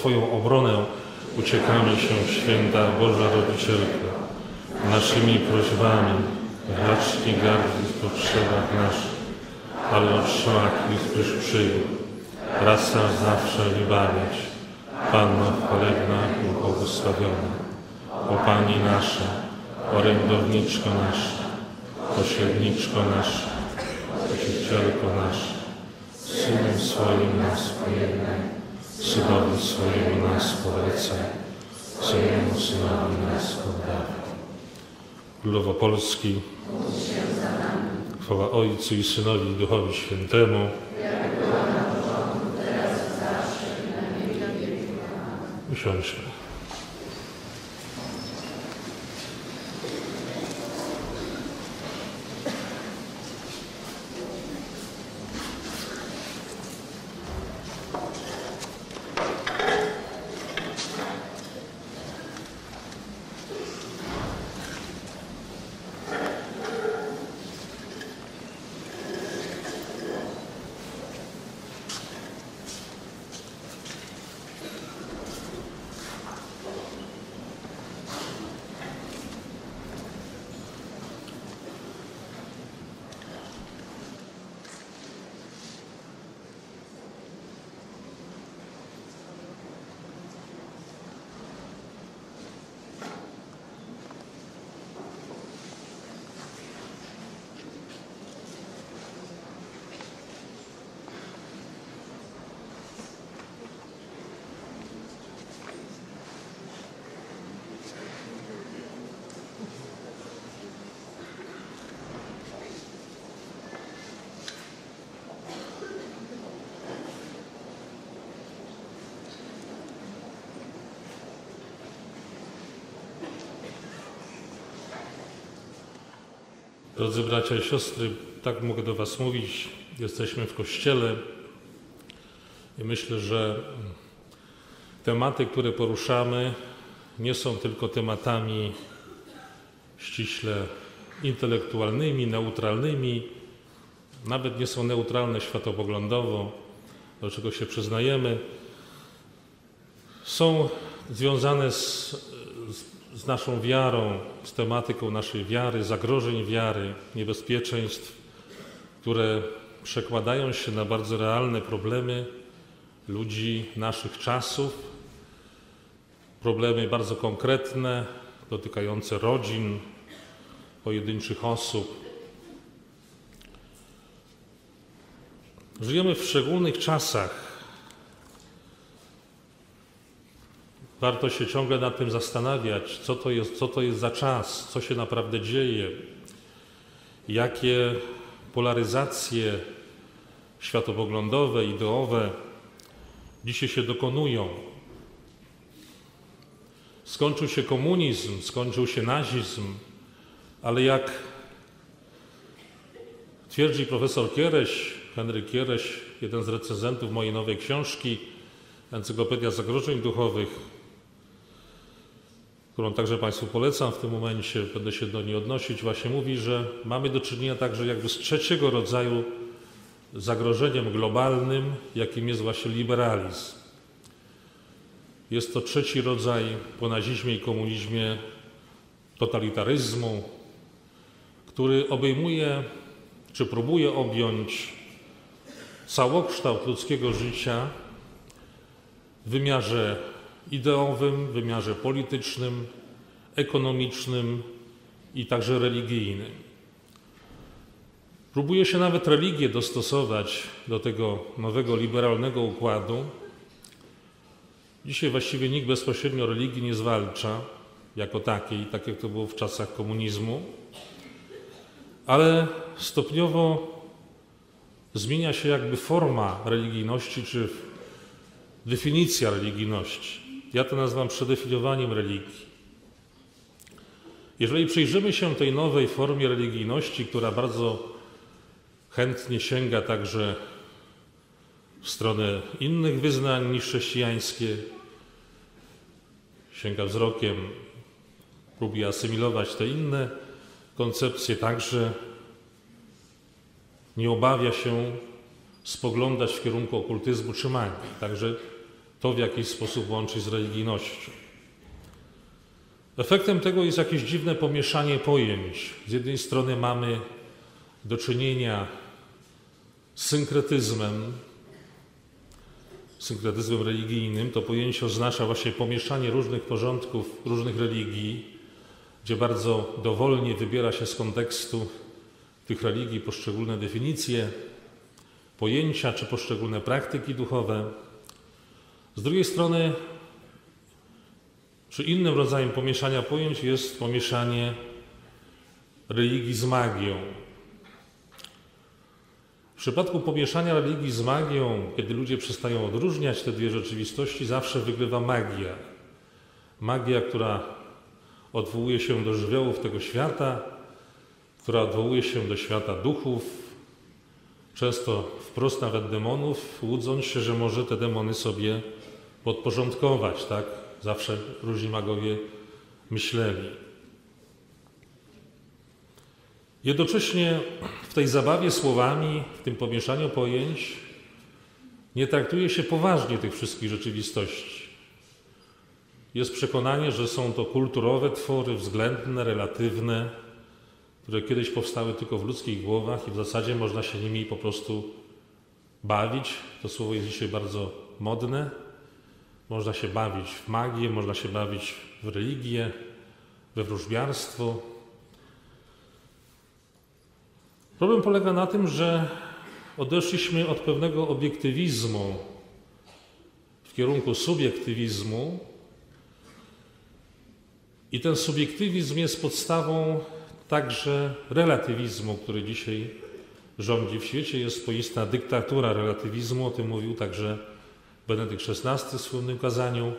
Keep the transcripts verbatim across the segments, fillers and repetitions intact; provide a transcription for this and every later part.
Twoją obronę uciekamy się, święta Boża Rodzicielko, naszymi prośbami, racz nie gardzić w potrzebach naszych, ale otrzyma Chrystus przyjął, raz na zawsze i bawić, Panno chwalebna i błogosławiona, o Pani nasza, orędowniczko nasza, pośredniczko nasza, Cielko nasze, Synem swoim nas pojednaj, Synowi swojemu nas polecaj, Syjemu Synowi nas oddawaj. Królowo Polski, chwała Ojcu i Synowi i Duchowi Świętemu, jak była na początku, teraz i zawsze i na wieki wieków. Usiądźmy. Drodzy bracia i siostry, tak mogę do Was mówić, jesteśmy w Kościele i myślę, że tematy, które poruszamy, nie są tylko tematami ściśle intelektualnymi, neutralnymi, nawet nie są neutralne światopoglądowo, do czego się przyznajemy. Są związane z z naszą wiarą, z tematyką naszej wiary, zagrożeń wiary, niebezpieczeństw, które przekładają się na bardzo realne problemy ludzi naszych czasów, problemy bardzo konkretne, dotykające rodzin, pojedynczych osób. Żyjemy w szczególnych czasach. Warto się ciągle nad tym zastanawiać, co to jest, co to jest za czas, co się naprawdę dzieje, jakie polaryzacje światopoglądowe, ideowe dzisiaj się dokonują. Skończył się komunizm, skończył się nazizm, ale jak twierdzi profesor Kiereś, Henryk Kiereś, jeden z recenzentów mojej nowej książki Encyklopedia Zagrożeń Duchowych, którą także Państwu polecam w tym momencie, będę się do niej odnosić, właśnie mówi, że mamy do czynienia także jakby z trzeciego rodzaju zagrożeniem globalnym, jakim jest właśnie liberalizm. Jest to trzeci rodzaj po nazizmie i komunizmie totalitaryzmu, który obejmuje, czy próbuje objąć całokształt ludzkiego życia w wymiarze ideowym, w wymiarze politycznym, ekonomicznym i także religijnym. Próbuje się nawet religię dostosować do tego nowego liberalnego układu. Dzisiaj właściwie nikt bezpośrednio religii nie zwalcza jako takiej, tak jak to było w czasach komunizmu, ale stopniowo zmienia się jakby forma religijności czy definicja religijności. Ja to nazywam przedefiniowaniem religii. Jeżeli przyjrzymy się tej nowej formie religijności, która bardzo chętnie sięga także w stronę innych wyznań niż chrześcijańskie, sięga wzrokiem, próbuje asymilować te inne koncepcje, także nie obawia się spoglądać w kierunku okultyzmu czy magii. Także to w jakiś sposób łączy z religijnością. Efektem tego jest jakieś dziwne pomieszanie pojęć. Z jednej strony mamy do czynienia z synkretyzmem, synkretyzmem religijnym. To pojęcie oznacza właśnie pomieszanie różnych porządków, różnych religii, gdzie bardzo dowolnie wybiera się z kontekstu tych religii poszczególne definicje, pojęcia czy poszczególne praktyki duchowe. Z drugiej strony, czy innym rodzajem pomieszania pojęć jest pomieszanie religii z magią. W przypadku pomieszania religii z magią, kiedy ludzie przestają odróżniać te dwie rzeczywistości, zawsze wygrywa magia. Magia, która odwołuje się do żywiołów tego świata, która odwołuje się do świata duchów, często wprost nawet demonów, łudząc się, że może te demony sobie podporządkować, tak? Zawsze różni magowie myśleli. Jednocześnie w tej zabawie słowami, w tym pomieszaniu pojęć, nie traktuje się poważnie tych wszystkich rzeczywistości. Jest przekonanie, że są to kulturowe twory, względne, relatywne, które kiedyś powstały tylko w ludzkich głowach i w zasadzie można się nimi po prostu bawić. To słowo jest dzisiaj bardzo modne. Można się bawić w magię, można się bawić w religię, we wróżbiarstwo. Problem polega na tym, że odeszliśmy od pewnego obiektywizmu w kierunku subiektywizmu i ten subiektywizm jest podstawą także relatywizmu, który dzisiaj rządzi w świecie. Jest swoista dyktatura relatywizmu, o tym mówił także Benedykt szesnasty w słynnym kazaniu.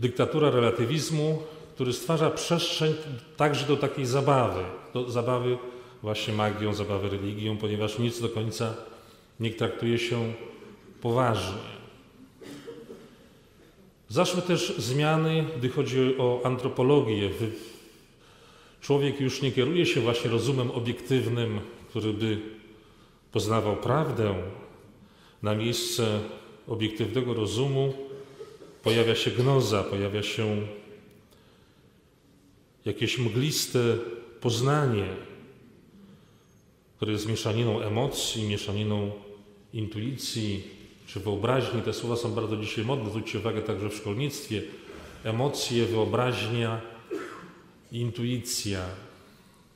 Dyktatura relatywizmu, który stwarza przestrzeń także do takiej zabawy, do zabawy właśnie magią, zabawy religią, ponieważ nic do końca nie traktuje się poważnie. Zaszły też zmiany, gdy chodzi o antropologię. Człowiek już nie kieruje się właśnie rozumem obiektywnym, który by poznawał prawdę. Na miejsce obiektywnego rozumu pojawia się gnoza, pojawia się jakieś mgliste poznanie, które jest mieszaniną emocji, mieszaniną intuicji czy wyobraźni. Te słowa są bardzo dzisiaj modne, zwróćcie uwagę także w szkolnictwie. Emocje, wyobraźnia, intuicja,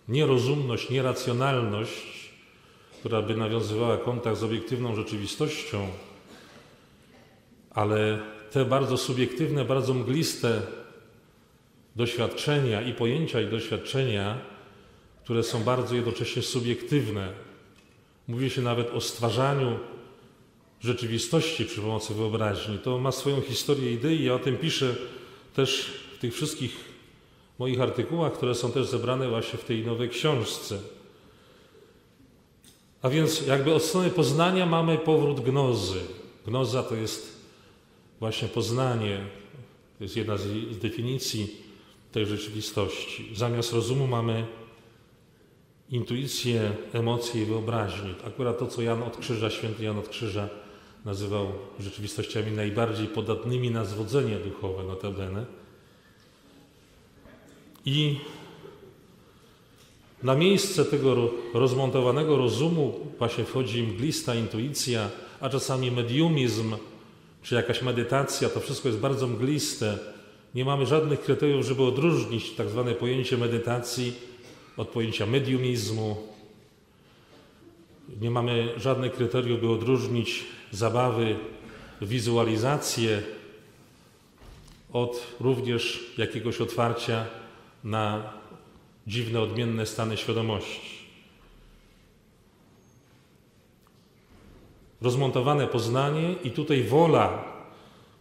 nierozumność, nieracjonalność, która by nawiązywała kontakt z obiektywną rzeczywistością, ale te bardzo subiektywne, bardzo mgliste doświadczenia i pojęcia i doświadczenia, które są bardzo jednocześnie subiektywne. Mówi się nawet o stwarzaniu rzeczywistości przy pomocy wyobraźni. To ma swoją historię idei. Ja o tym piszę też w tych wszystkich moich artykułach, które są też zebrane właśnie w tej nowej książce. A więc jakby od strony poznania mamy powrót gnozy. Gnoza to jest właśnie poznanie, to jest jedna z definicji tej rzeczywistości. Zamiast rozumu mamy intuicję, emocje i wyobraźnię. Akurat to, co Jan od Krzyża, święty Jan od Krzyża nazywał rzeczywistościami najbardziej podatnymi na zwodzenie duchowe, notabene. I na miejsce tego rozmontowanego rozumu właśnie wchodzi mglista intuicja, a czasami mediumizm, czy jakaś medytacja. To wszystko jest bardzo mgliste. Nie mamy żadnych kryteriów, żeby odróżnić tak zwane pojęcie medytacji od pojęcia mediumizmu. Nie mamy żadnych kryteriów, by odróżnić zabawy, wizualizację od również jakiegoś otwarcia na dziwne, odmienne stany świadomości. Rozmontowane poznanie i tutaj wola,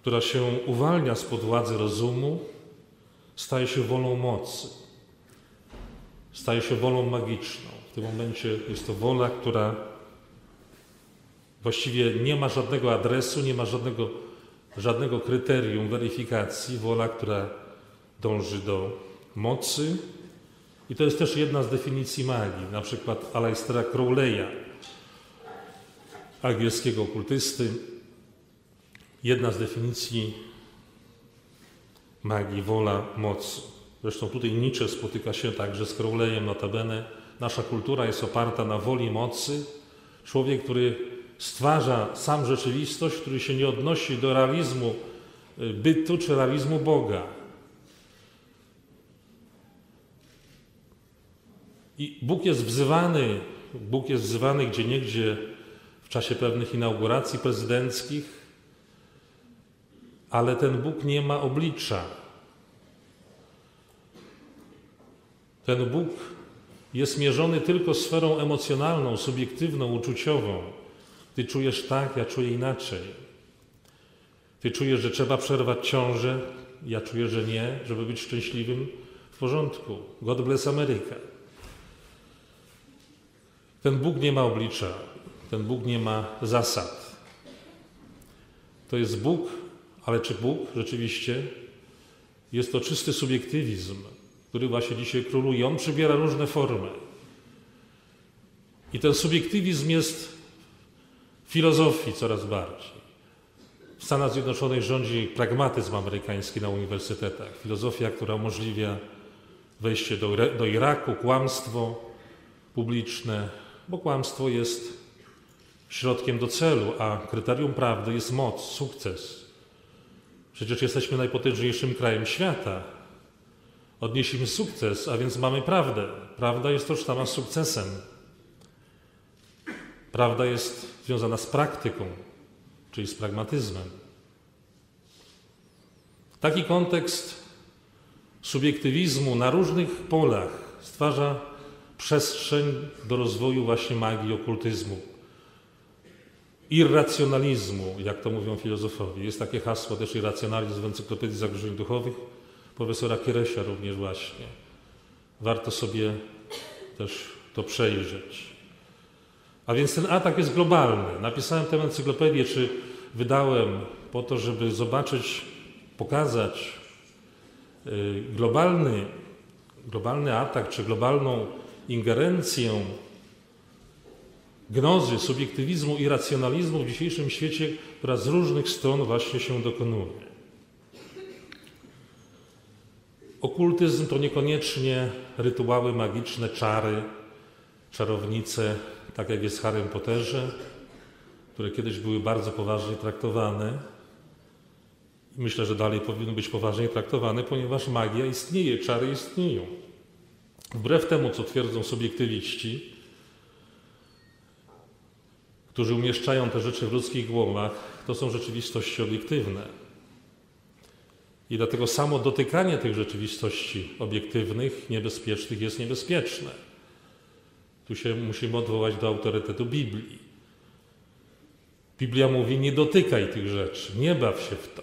która się uwalnia spod władzy rozumu, staje się wolą mocy. Staje się wolą magiczną. W tym momencie jest to wola, która właściwie nie ma żadnego adresu, nie ma żadnego, żadnego kryterium weryfikacji. Wola, która dąży do mocy. I to jest też jedna z definicji magii, na przykład Aleistera Crowleya. angielskiego okultysty. Jedna z definicji magii, wola, moc. Zresztą tutaj Nietzsche spotyka się także z Crowleyem, notabene. Nasza kultura jest oparta na woli mocy. Człowiek, który stwarza sam rzeczywistość, który się nie odnosi do realizmu bytu czy realizmu Boga. I Bóg jest wzywany, Bóg jest wzywany gdzieniegdzie w czasie pewnych inauguracji prezydenckich, ale ten Bóg nie ma oblicza. Ten Bóg jest mierzony tylko sferą emocjonalną, subiektywną, uczuciową. Ty czujesz tak, ja czuję inaczej. Ty czujesz, że trzeba przerwać ciążę, ja czuję, że nie, żeby być szczęśliwym, w porządku. God bless America. Ten Bóg nie ma oblicza, ten Bóg nie ma zasad. To jest Bóg, ale czy Bóg rzeczywiście? Jest to czysty subiektywizm, który właśnie dzisiaj króluje. On przybiera różne formy. I ten subiektywizm jest w filozofii coraz bardziej. W Stanach Zjednoczonych rządzi pragmatyzm amerykański na uniwersytetach. Filozofia, która umożliwia wejście do, do Iraku, kłamstwo publiczne, bo kłamstwo jest środkiem do celu, a kryterium prawdy jest moc, sukces. Przecież jesteśmy najpotężniejszym krajem świata. Odnieśliśmy sukces, a więc mamy prawdę. Prawda jest tożsama z sukcesem. Prawda jest związana z praktyką, czyli z pragmatyzmem. Taki kontekst subiektywizmu na różnych polach stwarza przestrzeń do rozwoju właśnie magii, okultyzmu, irracjonalizmu, jak to mówią filozofowie. Jest takie hasło też irracjonalizm w Encyklopedii Zagrożeń Duchowych profesora Kieresia również właśnie. Warto sobie też to przejrzeć. A więc ten atak jest globalny. Napisałem tę encyklopedię, czy wydałem po to, żeby zobaczyć, pokazać globalny, globalny atak, czy globalną ingerencję gnozy, subiektywizmu i racjonalizmu w dzisiejszym świecie, która z różnych stron właśnie się dokonuje. Okultyzm to niekoniecznie rytuały magiczne, czary, czarownice, tak jak jest w Harrym Potterze, które kiedyś były bardzo poważnie traktowane. Myślę, że dalej powinny być poważnie traktowane, ponieważ magia istnieje, czary istnieją. Wbrew temu, co twierdzą subiektywiści, którzy umieszczają te rzeczy w ludzkich głowach, to są rzeczywistości obiektywne. I dlatego samo dotykanie tych rzeczywistości obiektywnych, niebezpiecznych jest niebezpieczne. Tu się musimy odwołać do autorytetu Biblii. Biblia mówi, nie dotykaj tych rzeczy, nie baw się w to.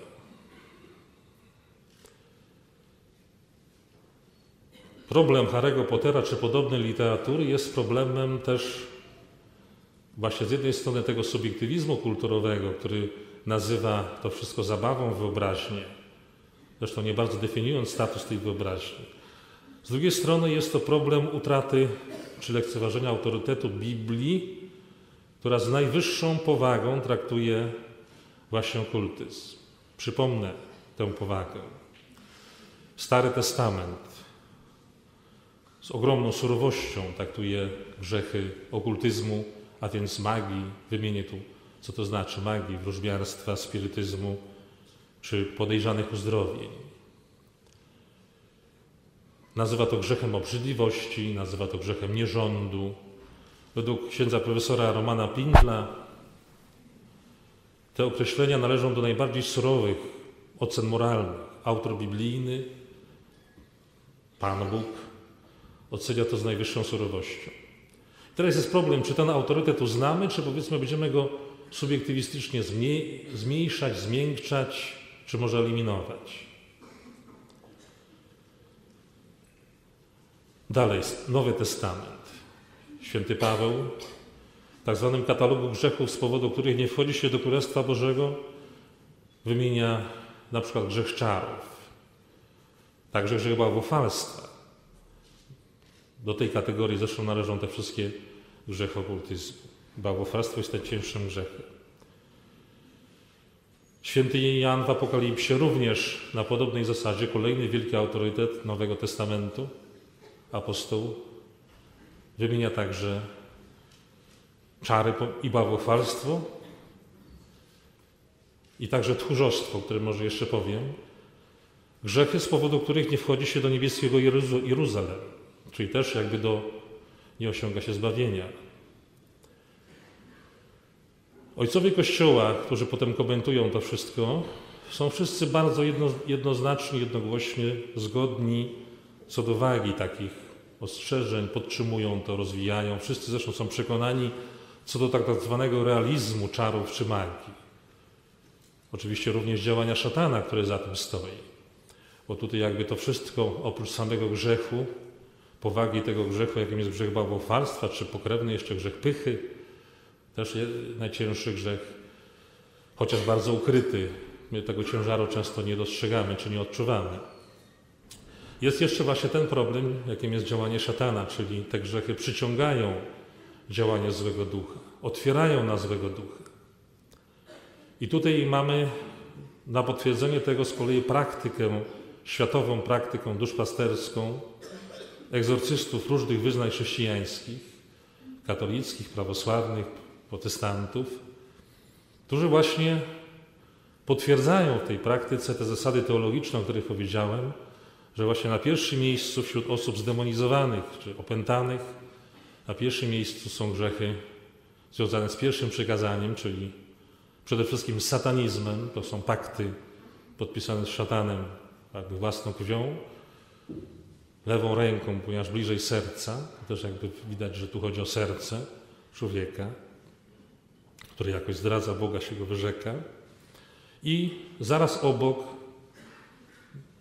Problem Harry'ego Pottera czy podobnej literatury jest problemem też właśnie z jednej strony tego subiektywizmu kulturowego, który nazywa to wszystko zabawą, wyobraźnię. Zresztą nie bardzo definiując status tej wyobraźni. Z drugiej strony jest to problem utraty czy lekceważenia autorytetu Biblii, która z najwyższą powagą traktuje właśnie okultyzm. Przypomnę tę powagę. Stary Testament z ogromną surowością traktuje grzechy okultyzmu, a więc magii, wymienię tu, co to znaczy magii, wróżbiarstwa, spirytyzmu czy podejrzanych uzdrowień. Nazywa to grzechem obrzydliwości, nazywa to grzechem nierządu. Według księdza profesora Romana Pindla te określenia należą do najbardziej surowych ocen moralnych. Autor biblijny, Pan Bóg, ocenia to z najwyższą surowością. Teraz jest problem, czy ten autorytet uznamy, czy powiedzmy będziemy go subiektywistycznie zmniejszać, zmiękczać, czy może eliminować. Dalej, Nowy Testament. Święty Paweł w tak zwanym katalogu grzechów, z powodu których nie wchodzi się do Królestwa Bożego, wymienia na przykład grzech czarów, także grzech bałwochwalstwa. Do tej kategorii zresztą należą te wszystkie grzechy okultyzmu. Bałwochwalstwo jest najcięższym grzechem. Święty Jan w Apokalipsie również na podobnej zasadzie, kolejny wielki autorytet Nowego Testamentu, apostoł, wymienia także czary i bałwochwalstwo i także tchórzostwo, o którym może jeszcze powiem. Grzechy, z powodu których nie wchodzi się do niebieskiego Jeruzalem, czyli też jakby do, nie osiąga się zbawienia. Ojcowie Kościoła, którzy potem komentują to wszystko, są wszyscy bardzo jedno, jednoznaczni, jednogłośnie zgodni co do wagi takich ostrzeżeń, podtrzymują to, rozwijają. Wszyscy zresztą są przekonani co do tak zwanego realizmu czarów czy magii. Oczywiście również działania szatana, które za tym stoi. Bo tutaj jakby to wszystko, oprócz samego grzechu, powagi tego grzechu, jakim jest grzech bałwochwalstwa, czy pokrewny jeszcze grzech pychy, też najcięższy grzech, chociaż bardzo ukryty. My tego ciężaru często nie dostrzegamy, czy nie odczuwamy. Jest jeszcze właśnie ten problem, jakim jest działanie szatana, czyli te grzechy przyciągają działanie złego ducha, otwierają na złego ducha. I tutaj mamy na potwierdzenie tego z kolei praktykę światową praktyką duszpasterską egzorcystów różnych wyznań chrześcijańskich, katolickich, prawosławnych, protestantów, którzy właśnie potwierdzają w tej praktyce te zasady teologiczne, o których powiedziałem, że właśnie na pierwszym miejscu wśród osób zdemonizowanych czy opętanych, na pierwszym miejscu są grzechy związane z pierwszym przykazaniem, czyli przede wszystkim satanizmem, to są pakty podpisane z szatanem, jakby własną krwią, lewą ręką, ponieważ bliżej serca, też jakby widać, że tu chodzi o serce człowieka, który jakoś zdradza Boga, się go wyrzeka. I zaraz obok,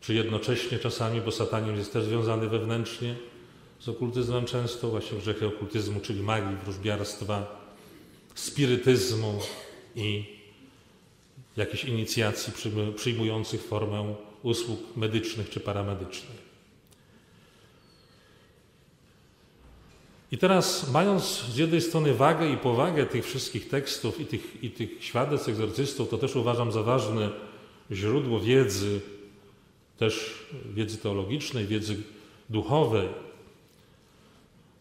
czy jednocześnie czasami, bo satanizm jest też związany wewnętrznie z okultyzmem często, właśnie grzechy okultyzmu, czyli magii, wróżbiarstwa, spirytyzmu i jakichś inicjacji przyjmujących formę usług medycznych czy paramedycznych. I teraz, mając z jednej strony wagę i powagę tych wszystkich tekstów i tych, i tych świadectw egzorcystów, to też uważam za ważne źródło wiedzy, też wiedzy teologicznej, wiedzy duchowej.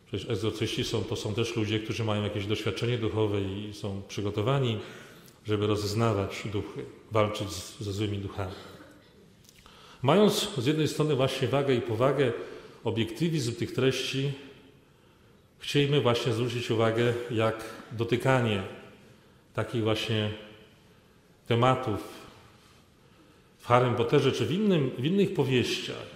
Przecież egzorcyści są, to są też ludzie, którzy mają jakieś doświadczenie duchowe i są przygotowani, żeby rozeznawać duchy, walczyć z, ze złymi duchami. Mając z jednej strony właśnie wagę i powagę, obiektywizm tych treści, chcielibyśmy właśnie zwrócić uwagę, jak dotykanie takich właśnie tematów w Harrym Potterze czy w, innym, w innych powieściach.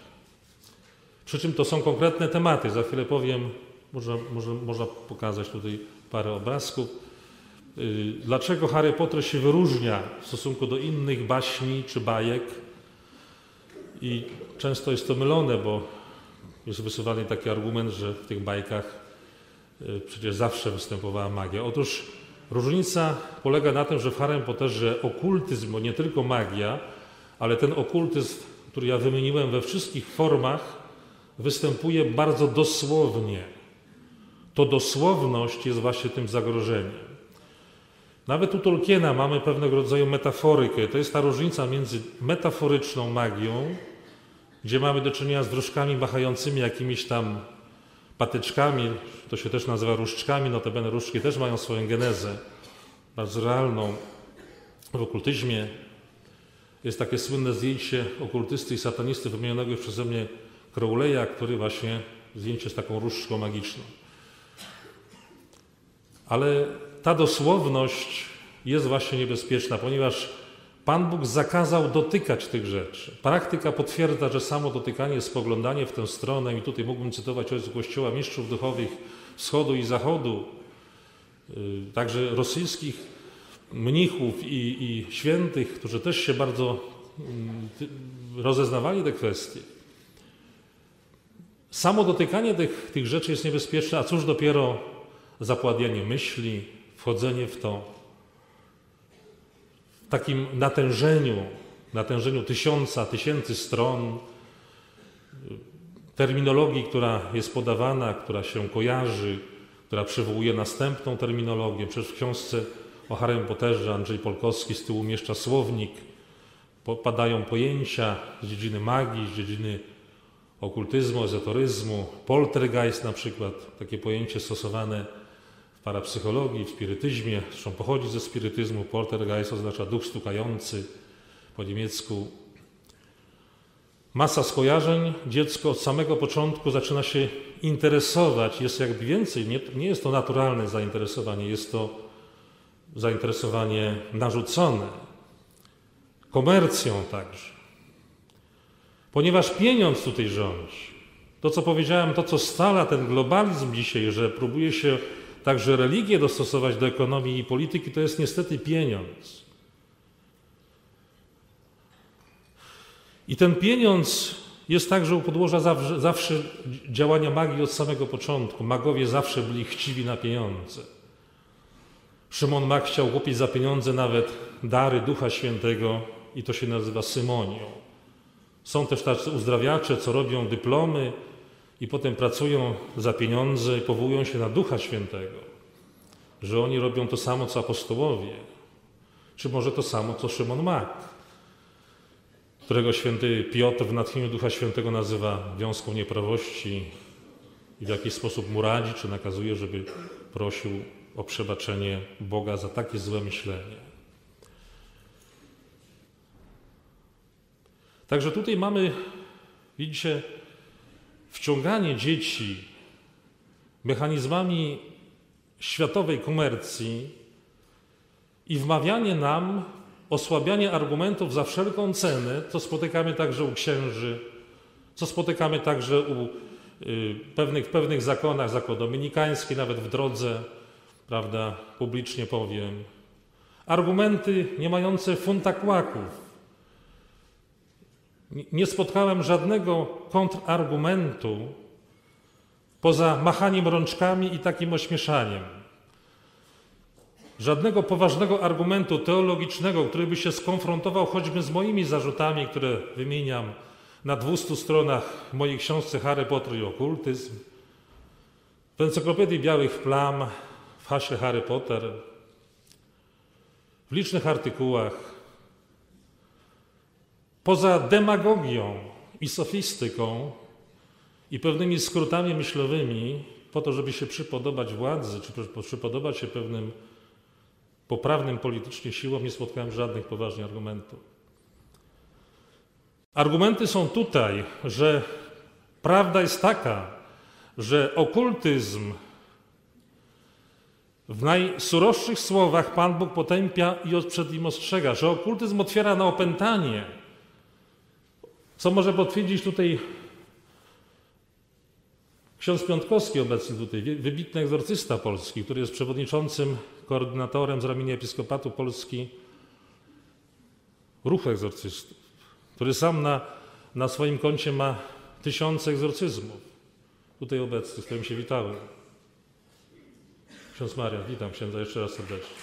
Przy czym to są konkretne tematy. Za chwilę powiem, może, może, można pokazać tutaj parę obrazków. Dlaczego Harry Potter się wyróżnia w stosunku do innych baśni czy bajek? I często jest to mylone, bo jest wysuwany taki argument, że w tych bajkach przecież zawsze występowała magia. Otóż różnica polega na tym, że w Harrym Potterze okultyzm, bo nie tylko magia, ale ten okultyzm, który ja wymieniłem, we wszystkich formach występuje bardzo dosłownie. To dosłowność jest właśnie tym zagrożeniem. Nawet u Tolkiena mamy pewnego rodzaju metaforykę. To jest ta różnica między metaforyczną magią, gdzie mamy do czynienia z wróżkami machającymi jakimiś tam patyczkami, to się też nazywa różdżkami, notabene różdżki też mają swoją genezę, bardzo realną w okultyzmie. Jest takie słynne zdjęcie okultysty i satanisty wymienionego już przeze mnie Crowleya, który właśnie zdjęcie z taką różdżką magiczną. Ale ta dosłowność jest właśnie niebezpieczna, ponieważ Pan Bóg zakazał dotykać tych rzeczy. Praktyka potwierdza, że samo dotykanie, spoglądanie w tę stronę, i tutaj mógłbym cytować ojców Kościoła, mistrzów duchowych wschodu i zachodu, także rosyjskich mnichów i, i świętych, którzy też się bardzo rozeznawali te kwestie. Samo dotykanie tych, tych rzeczy jest niebezpieczne, a cóż dopiero zapładnianie myśli, wchodzenie w to. W takim natężeniu, natężeniu tysiąca, tysięcy stron terminologii, która jest podawana, która się kojarzy, która przywołuje następną terminologię. Przecież w książce o Harrym Potterze Andrzej Polkowski z tyłu umieszcza słownik. Padają pojęcia z dziedziny magii, z dziedziny okultyzmu, ezoteryzmu, poltergeist na przykład, takie pojęcie stosowane w parapsychologii, w spirytyzmie, zresztą pochodzi ze spirytyzmu. Poltergeist oznacza duch stukający po niemiecku. Masa skojarzeń, dziecko od samego początku zaczyna się interesować, jest jakby więcej, nie, nie jest to naturalne zainteresowanie, jest to zainteresowanie narzucone, komercją także. Ponieważ pieniądz tutaj rządzi, to co powiedziałem, to co scala ten globalizm dzisiaj, że próbuje się także religię dostosować do ekonomii i polityki, to jest niestety pieniądz. I ten pieniądz jest także u podłoża zawsze, zawsze działania magii od samego początku. Magowie zawsze byli chciwi na pieniądze. Szymon Mag chciał kupić za pieniądze nawet dary Ducha Świętego i to się nazywa symonią. Są też tacy uzdrawiacze, co robią dyplomy i potem pracują za pieniądze i powołują się na Ducha Świętego, że oni robią to samo, co apostołowie, czy może to samo, co Szymon Mag, którego święty Piotr w natchnieniu Ducha Świętego nazywa wiązką nieprawości i w jakiś sposób mu radzi, czy nakazuje, żeby prosił o przebaczenie Boga za takie złe myślenie. Także tutaj mamy, widzicie, wciąganie dzieci mechanizmami światowej komercji i wmawianie nam osłabianie argumentów za wszelką cenę, co spotykamy także u księży, co spotykamy także u y, pewnych, pewnych zakonach, zakon dominikański, nawet w drodze, prawda, publicznie powiem. Argumenty nie mające funta kłaków. Nie spotkałem żadnego kontrargumentu poza machaniem rączkami i takim ośmieszaniem. Żadnego poważnego argumentu teologicznego, który by się skonfrontował choćby z moimi zarzutami, które wymieniam na dwustu stronach mojej książce Harry Potter i okultyzm, w Encyklopedii Białych Plam, w haśle Harry Potter, w licznych artykułach. Poza demagogią i sofistyką i pewnymi skrótami myślowymi po to, żeby się przypodobać władzy, czy przypodobać się pewnym poprawnym politycznie siłom, nie spotkałem żadnych poważnych argumentów. Argumenty są tutaj, że prawda jest taka, że okultyzm w najsurowszych słowach Pan Bóg potępia i przed nim ostrzega, że okultyzm otwiera na opętanie, co może potwierdzić tutaj ksiądz Piątkowski obecny tutaj, wybitny egzorcysta polski, który jest przewodniczącym, koordynatorem z ramienia Episkopatu Polski ruchu egzorcystów, który sam na, na swoim koncie ma tysiące egzorcyzmów. Tutaj obecny, z którym się witałem. Ksiądz Marian, witam księdza jeszcze raz serdecznie.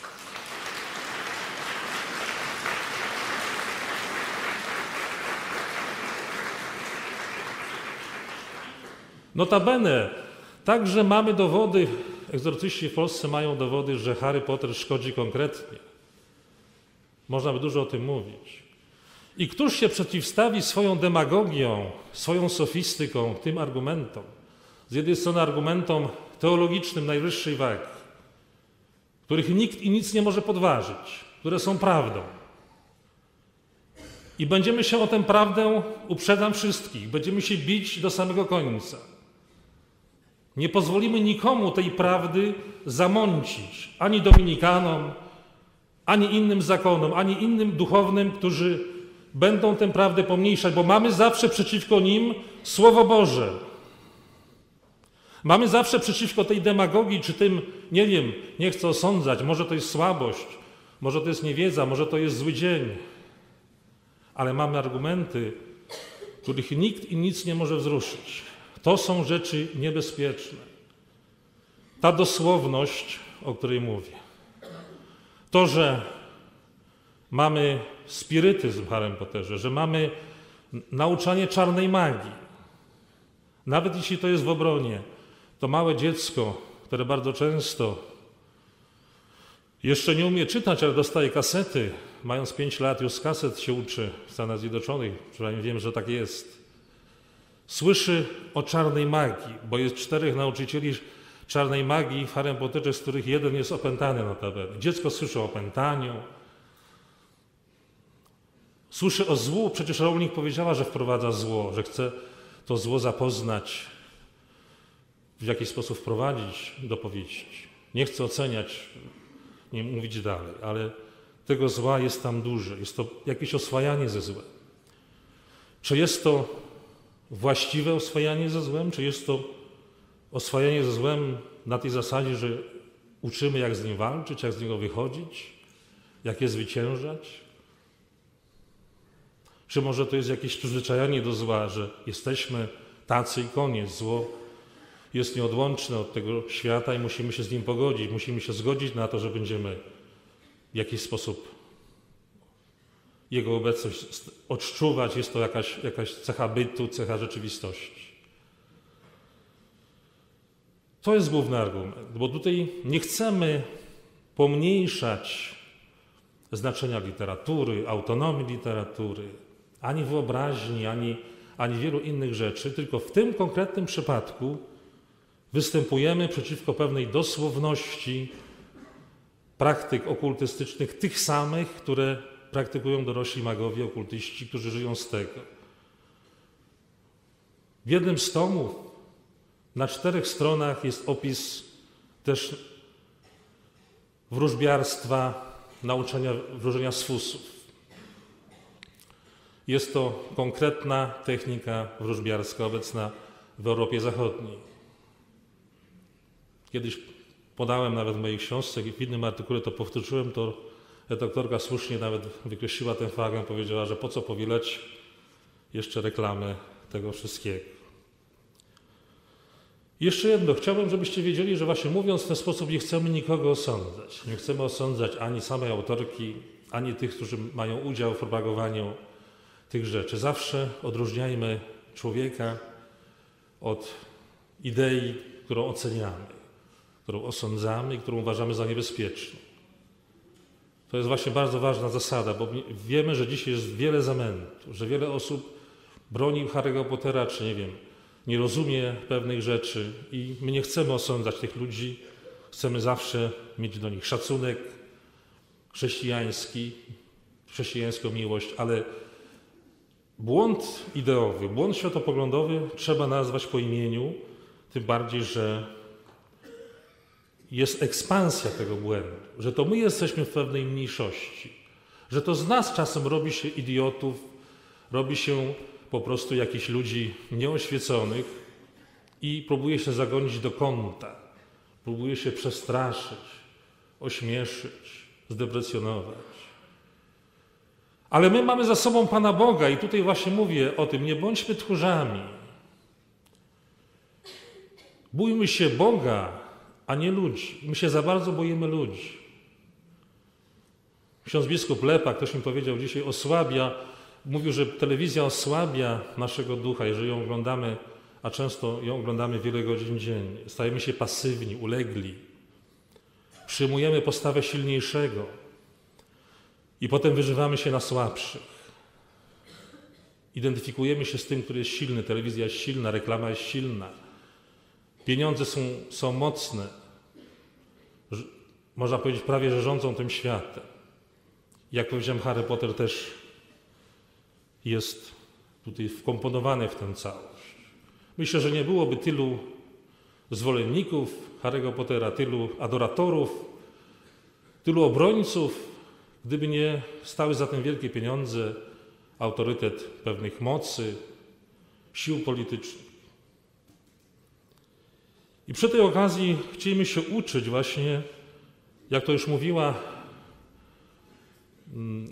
Notabene, także mamy dowody, egzorcyści w Polsce mają dowody, że Harry Potter szkodzi konkretnie. Można by dużo o tym mówić. I któż się przeciwstawi swoją demagogią, swoją sofistyką, tym argumentom? Z jednej strony argumentom teologicznym najwyższej wagi, których nikt i nic nie może podważyć, które są prawdą. I będziemy się o tę prawdę, uprzedzam wszystkich, będziemy się bić do samego końca. Nie pozwolimy nikomu tej prawdy zamącić, ani dominikanom, ani innym zakonom, ani innym duchownym, którzy będą tę prawdę pomniejszać, bo mamy zawsze przeciwko nim Słowo Boże. Mamy zawsze przeciwko tej demagogii, czy tym, nie wiem, nie chcę osądzać, może to jest słabość, może to jest niewiedza, może to jest zły dzień, ale mamy argumenty, których nikt i nic nie może wzruszyć. To są rzeczy niebezpieczne. Ta dosłowność, o której mówię. To, że mamy spirytyzm w Harrym Potterze, że mamy nauczanie czarnej magii. Nawet jeśli to jest w obronie, to małe dziecko, które bardzo często jeszcze nie umie czytać, ale dostaje kasety. Mając pięć lat już z kaset się uczy w Stanach Zjednoczonych, przynajmniej wiem, że tak jest. Słyszy o czarnej magii, bo jest czterech nauczycieli czarnej magii w Harrym Potterze, z których jeden jest opętany notabene. Dziecko słyszy o opętaniu. Słyszy o złu, przecież Rowling powiedziała, że wprowadza zło, że chce to zło zapoznać, w jakiś sposób wprowadzić, dopowiedzieć. Nie chcę oceniać, nie mówić dalej, ale tego zła jest tam duże. Jest to jakieś oswajanie ze złem. Czy jest to właściwe oswajanie ze złem, czy jest to oswajanie ze złem na tej zasadzie, że uczymy, jak z nim walczyć, jak z niego wychodzić, jak je zwyciężać? Czy może to jest jakieś przyzwyczajanie do zła, że jesteśmy tacy i koniec, zło jest nieodłączne od tego świata i musimy się z nim pogodzić, musimy się zgodzić na to, że będziemy w jakiś sposób jego obecność odczuwać, jest to jakaś, jakaś cecha bytu, cecha rzeczywistości. To jest główny argument, bo tutaj nie chcemy pomniejszać znaczenia literatury, autonomii literatury, ani wyobraźni, ani, ani wielu innych rzeczy, tylko w tym konkretnym przypadku występujemy przeciwko pewnej dosłowności praktyk okultystycznych, tych samych, które praktykują dorośli magowie, okultyści, którzy żyją z tego. W jednym z tomów na czterech stronach jest opis też wróżbiarstwa, nauczania wróżenia z fusów. Jest to konkretna technika wróżbiarska obecna w Europie Zachodniej. Kiedyś podałem nawet w mojej książce i w innym artykule to powtórzyłem, to redaktorka słusznie nawet wykreśliła ten fragment, powiedziała, że po co powielać jeszcze reklamy tego wszystkiego. Jeszcze jedno, chciałbym, żebyście wiedzieli, że właśnie mówiąc w ten sposób nie chcemy nikogo osądzać. Nie chcemy osądzać ani samej autorki, ani tych, którzy mają udział w propagowaniu tych rzeczy. Zawsze odróżniajmy człowieka od idei, którą oceniamy, którą osądzamy i którą uważamy za niebezpieczną. To jest właśnie bardzo ważna zasada, bo wiemy, że dzisiaj jest wiele zamętów, że wiele osób broni Harry'ego Pottera, czy nie wiem, nie rozumie pewnych rzeczy i my nie chcemy osądzać tych ludzi. Chcemy zawsze mieć do nich szacunek chrześcijański, chrześcijańską miłość, ale błąd ideowy, błąd światopoglądowy trzeba nazwać po imieniu, tym bardziej, że jest ekspansja tego błędu, że to my jesteśmy w pewnej mniejszości, że to z nas czasem robi się idiotów, robi się po prostu jakichś ludzi nieoświeconych i próbuje się zagonić do kąta, próbuje się przestraszyć, ośmieszyć, zdeprecjonować. Ale my mamy za sobą Pana Boga i tutaj właśnie mówię o tym, nie bądźmy tchórzami. Bójmy się Boga, a nie ludzi. My się za bardzo boimy ludzi. Ksiądz biskup Lepa, ktoś mi powiedział dzisiaj, osłabia mówił, że telewizja osłabia naszego ducha, jeżeli ją oglądamy, a często ją oglądamy wiele godzin dziennie. Stajemy się pasywni, ulegli. Przyjmujemy postawę silniejszego i potem wyżywamy się na słabszych. Identyfikujemy się z tym, który jest silny. Telewizja jest silna, reklama jest silna. Pieniądze są, są mocne. Można powiedzieć, prawie że rządzą tym światem. Jak powiedziałem, Harry Potter też jest tutaj wkomponowane w tę całość. Myślę, że nie byłoby tylu zwolenników Harry'ego Pottera, tylu adoratorów, tylu obrońców, gdyby nie stały za tym wielkie pieniądze, autorytet pewnych mocy, sił politycznych. I przy tej okazji chcieliśmy się uczyć właśnie, jak to już mówiła hmm,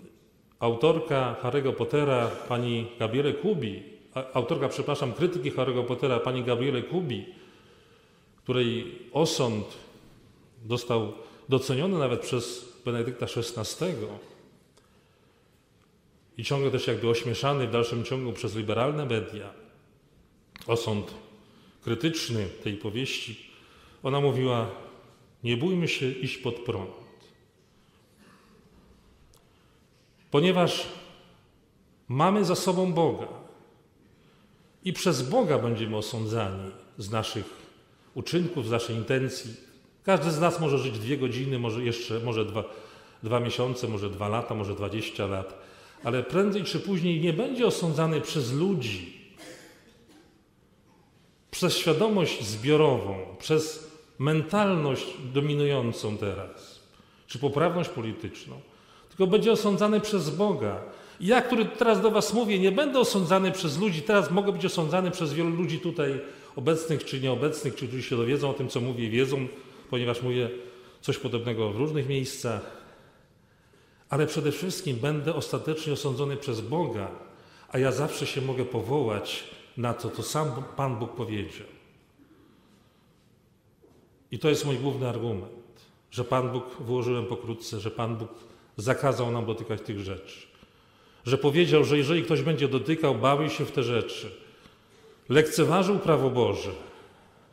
autorka Harry'ego Pottera, pani Gabriele Kubi, autorka, przepraszam, krytyki Harry'ego Pottera, pani Gabriele Kubi, której osąd został doceniony nawet przez Benedykta szesnastego i ciągle też jakby ośmieszany w dalszym ciągu przez liberalne media. Osąd krytyczny tej powieści Ona mówiła, nie bójmy się iść pod prąd. Ponieważ mamy za sobą Boga i przez Boga będziemy osądzani z naszych uczynków, z naszej intencji. Każdy z nas może żyć dwie godziny, może jeszcze, może dwa, dwa miesiące, może dwa lata, może dwadzieścia lat, ale prędzej czy później nie będzie osądzany przez ludzi, przez świadomość zbiorową, przez mentalność dominującą teraz, czy poprawność polityczną, tylko będzie osądzany przez Boga. I ja, który teraz do was mówię, nie będę osądzany przez ludzi, teraz mogę być osądzany przez wielu ludzi tutaj obecnych czy nieobecnych, czy którzy się dowiedzą o tym, co mówię, wiedzą, ponieważ mówię coś podobnego w różnych miejscach, ale przede wszystkim będę ostatecznie osądzony przez Boga, a ja zawsze się mogę powołać na to, co sam Pan Bóg powiedział. I to jest mój główny argument, że Pan Bóg, wyłożyłem pokrótce, że Pan Bóg zakazał nam dotykać tych rzeczy. Że powiedział, że jeżeli ktoś będzie dotykał, bawił się w te rzeczy, lekceważył prawo Boże,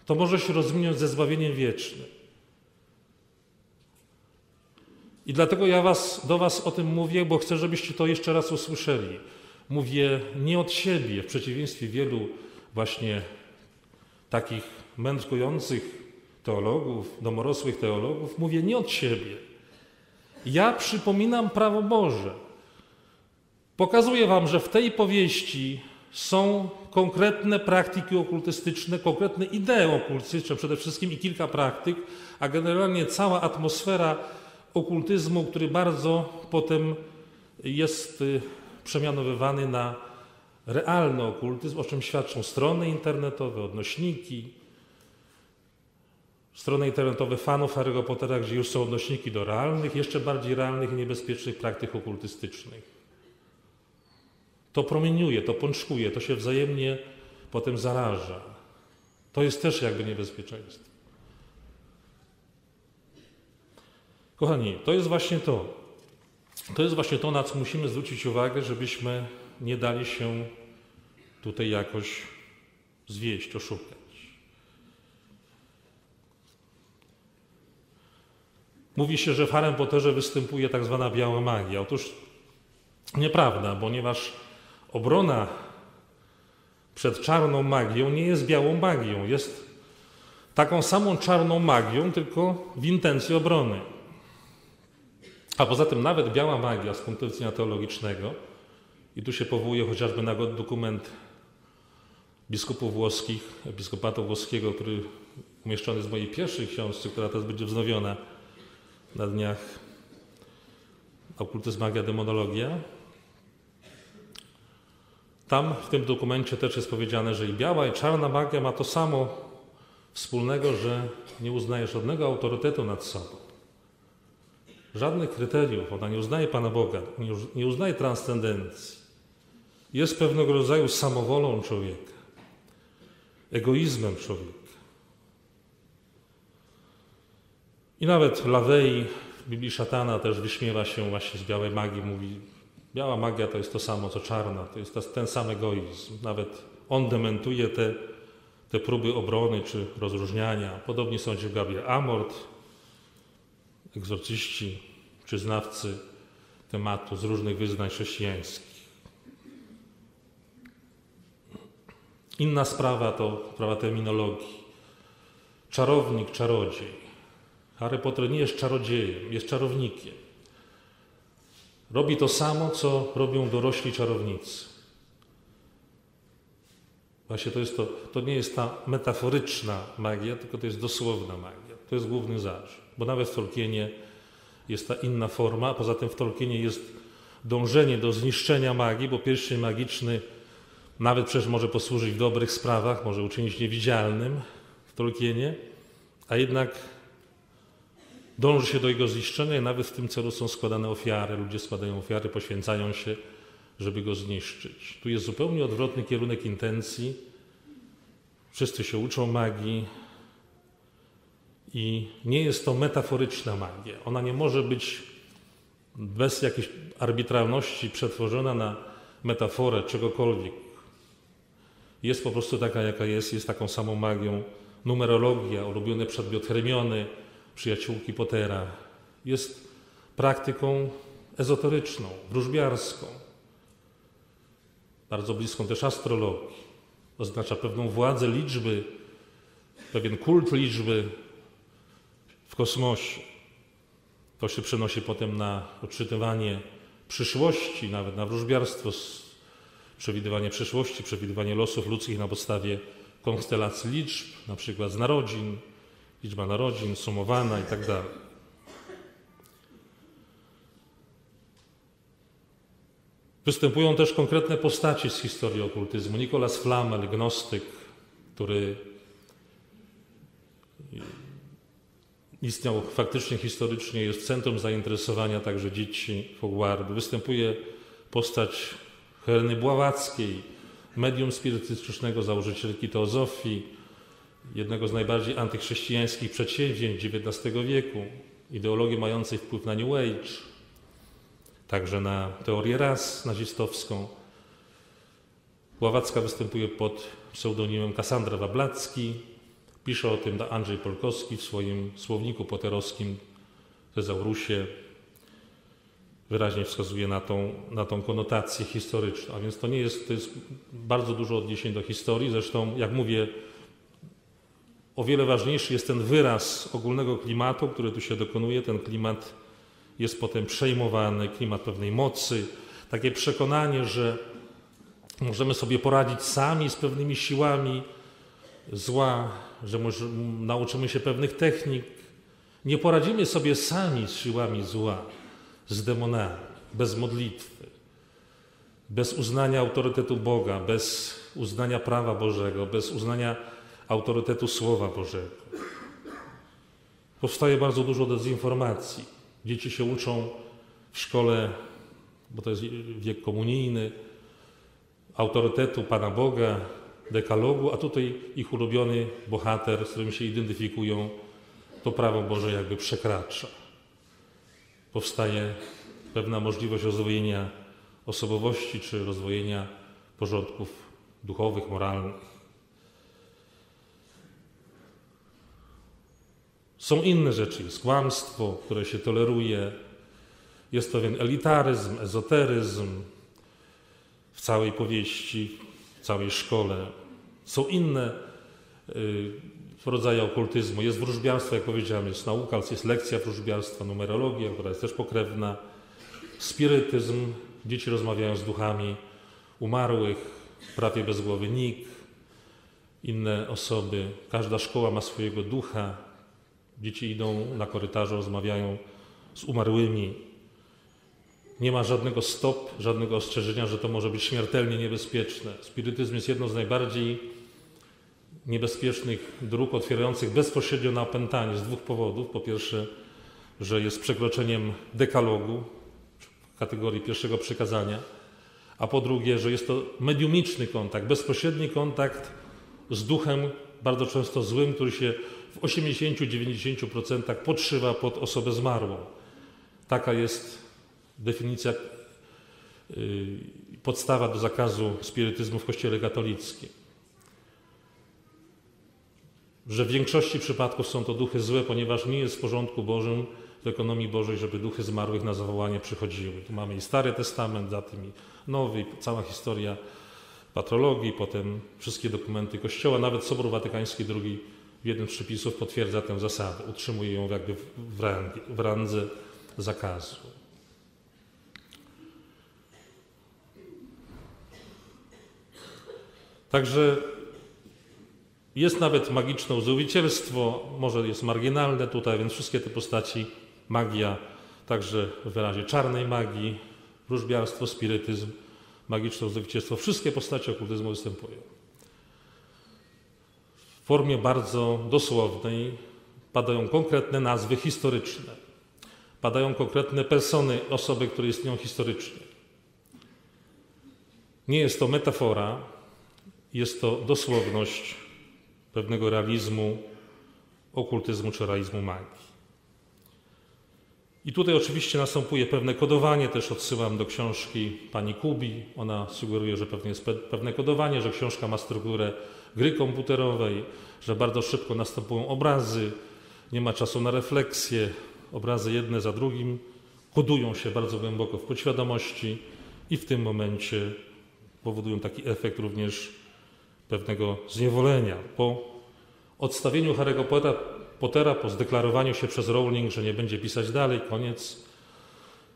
to może się rozminąć ze zbawieniem wiecznym. I dlatego ja was, do was o tym mówię, bo chcę, żebyście to jeszcze raz usłyszeli. Mówię nie od siebie, w przeciwieństwie wielu właśnie takich mędrkujących teologów, domorosłych teologów. Mówię nie od siebie. Ja przypominam prawo Boże. Pokazuję wam, że w tej powieści są konkretne praktyki okultystyczne, konkretne idee okultystyczne przede wszystkim i kilka praktyk, a generalnie cała atmosfera okultyzmu, który bardzo potem jest przemianowywany na realny okultyzm, o czym świadczą strony internetowe, odnośniki, strony internetowe fanów Harry'ego Pottera, gdzie już są odnośniki do realnych, jeszcze bardziej realnych i niebezpiecznych praktyk okultystycznych. To promieniuje, to pączkuje, to się wzajemnie potem zaraża. To jest też jakby niebezpieczeństwo. Kochani, to jest właśnie to. To jest właśnie to, na co musimy zwrócić uwagę, żebyśmy nie dali się tutaj jakoś zwieść, oszukać. Mówi się, że w Harrym Potterze występuje tak zwana biała magia. Otóż nieprawda, ponieważ obrona przed czarną magią nie jest białą magią. Jest taką samą czarną magią, tylko w intencji obrony. A poza tym nawet biała magia z punktu widzenia teologicznego, i tu się powołuje chociażby na dokument biskupów włoskich, episkopatu włoskiego, który umieszczony jest w mojej pierwszej książce, która teraz będzie wznowiona na dniach, Okultyzm, magia, demonologia. Tam w tym dokumencie też jest powiedziane, że i biała, i czarna magia ma to samo wspólnego, że nie uznaje żadnego autorytetu nad sobą. Żadnych kryteriów. Ona nie uznaje Pana Boga, nie uznaje transcendencji. Jest pewnego rodzaju samowolą człowieka, egoizmem człowieka. I nawet Lavey w Biblii szatana też wyśmiewa się właśnie z białej magii. Mówi, biała magia to jest to samo co czarna, to jest ten sam egoizm. Nawet on dementuje te, te próby obrony czy rozróżniania. Podobnie sądził Gabriel Amort, egzorcyści czy znawcy tematu z różnych wyznań chrześcijańskich. Inna sprawa to sprawa terminologii. Czarownik, czarodziej. Harry Potter nie jest czarodziejem, jest czarownikiem. Robi to samo, co robią dorośli czarownicy. Właśnie to, jest to, to nie jest ta metaforyczna magia, tylko to jest dosłowna magia. To jest główny zarzut. Bo nawet w Tolkienie jest ta inna forma. Poza tym w Tolkienie jest dążenie do zniszczenia magii, bo pierścień magiczny nawet przecież może posłużyć w dobrych sprawach, może uczynić niewidzialnym w Tolkienie, a jednak dąży się do jego zniszczenia i nawet w tym celu są składane ofiary. Ludzie składają ofiary, poświęcają się, żeby go zniszczyć. Tu jest zupełnie odwrotny kierunek intencji. Wszyscy się uczą magii i nie jest to metaforyczna magia. Ona nie może być bez jakiejś arbitralności przetworzona na metaforę czegokolwiek. Jest po prostu taka, jaka jest, jest taką samą magią, numerologia, ulubione przedmiot Hermiony, przyjaciółki Pottera, jest praktyką ezoteryczną, wróżbiarską, bardzo bliską też astrologii. Oznacza pewną władzę liczby, pewien kult liczby w kosmosie. To się przenosi potem na odczytywanie przyszłości, nawet na wróżbiarstwo, przewidywanie przyszłości, przewidywanie losów ludzkich na podstawie konstelacji liczb, na przykład z narodzin, liczba narodzin sumowana itd. Występują też konkretne postacie z historii okultyzmu. Nicolas Flamel, gnostyk, który istniał faktycznie historycznie, jest centrum zainteresowania także dzieci Hogwardu. Występuje postać Heleny Bławackiej, medium spirytystycznego, założycielki teozofii, jednego z najbardziej antychrześcijańskich przedsięwzięć dziewiętnastego wieku, ideologii mającej wpływ na New Age, także na teorię ras nazistowską. Bławacka występuje pod pseudonimem Kasandra Wablacki. Pisze o tym Andrzej Polkowski w swoim słowniku potterowskim Tezaurusie. Wyraźnie wskazuje na tą, na tą konotację historyczną. A więc to nie jest, to jest bardzo dużo odniesień do historii. Zresztą, jak mówię, o wiele ważniejszy jest ten wyraz ogólnego klimatu, który tu się dokonuje. Ten klimat jest potem przejmowany, klimat pewnej mocy. Takie przekonanie, że możemy sobie poradzić sami z pewnymi siłami zła, że może nauczymy się pewnych technik. Nie poradzimy sobie sami z siłami zła, z demonami, bez modlitwy, bez uznania autorytetu Boga, bez uznania prawa Bożego, bez uznania autorytetu Słowa Bożego. Powstaje bardzo dużo dezinformacji. Dzieci się uczą w szkole, bo to jest wiek komunijny, autorytetu Pana Boga, dekalogu, a tutaj ich ulubiony bohater, z którym się identyfikują, to prawo Boże jakby przekracza. Powstaje pewna możliwość rozwojenia osobowości czy rozwojenia porządków duchowych, moralnych. Są inne rzeczy, jest kłamstwo, które się toleruje, jest pewien elitaryzm, ezoteryzm w całej powieści, w całej szkole. Są inne y, rodzaje okultyzmu, jest wróżbiarstwo, jak powiedziałem, jest nauka, jest lekcja wróżbiarstwa, numerologia, która jest też pokrewna, spirytyzm, dzieci rozmawiają z duchami umarłych, prawie bezgłowy nikt, inne osoby, każda szkoła ma swojego ducha. Dzieci idą na korytarzu, rozmawiają z umarłymi. Nie ma żadnego stop, żadnego ostrzeżenia, że to może być śmiertelnie niebezpieczne. Spirytyzm jest jedną z najbardziej niebezpiecznych dróg otwierających bezpośrednio na opętanie z dwóch powodów. Po pierwsze, że jest przekroczeniem dekalogu w kategorii pierwszego przykazania, a po drugie, że jest to mediumiczny kontakt, bezpośredni kontakt z duchem, bardzo często złym, który się w osiemdziesięciu do dziewięćdziesięciu procent podszywa pod osobę zmarłą. Taka jest definicja, yy, podstawa do zakazu spirytyzmu w Kościele katolickim. Że w większości przypadków są to duchy złe, ponieważ nie jest w porządku Bożym, w ekonomii Bożej, żeby duchy zmarłych na zawołanie przychodziły. Tu mamy i Stary Testament, za tym i Nowy, i cała historia patrologii, potem wszystkie dokumenty Kościoła, nawet Sobór Watykański drugi w jednym z przepisów potwierdza tę zasadę, utrzymuje ją jakby w randze, w randze zakazu. Także jest nawet magiczne uzdrowicielstwo, może jest marginalne tutaj, więc wszystkie te postaci, magia, także w wyrazie czarnej magii, wróżbiarstwo, spirytyzm, magiczne uzdrowicielstwo, wszystkie postacie okultyzmu występują. W formie bardzo dosłownej padają konkretne nazwy historyczne. Padają konkretne persony, osoby, które istnieją historycznie. Nie jest to metafora, jest to dosłowność pewnego realizmu, okultyzmu czy realizmu magii. I tutaj oczywiście następuje pewne kodowanie, też odsyłam do książki pani Kubi. Ona sugeruje, że pewnie jest pewne kodowanie, że książka ma strukturę gry komputerowej, że bardzo szybko następują obrazy, nie ma czasu na refleksję, obrazy jedne za drugim kodują się bardzo głęboko w podświadomości i w tym momencie powodują taki efekt również pewnego zniewolenia. Po odstawieniu Harry'ego Pottera, Pottera, po zdeklarowaniu się przez Rowling, że nie będzie pisać dalej, koniec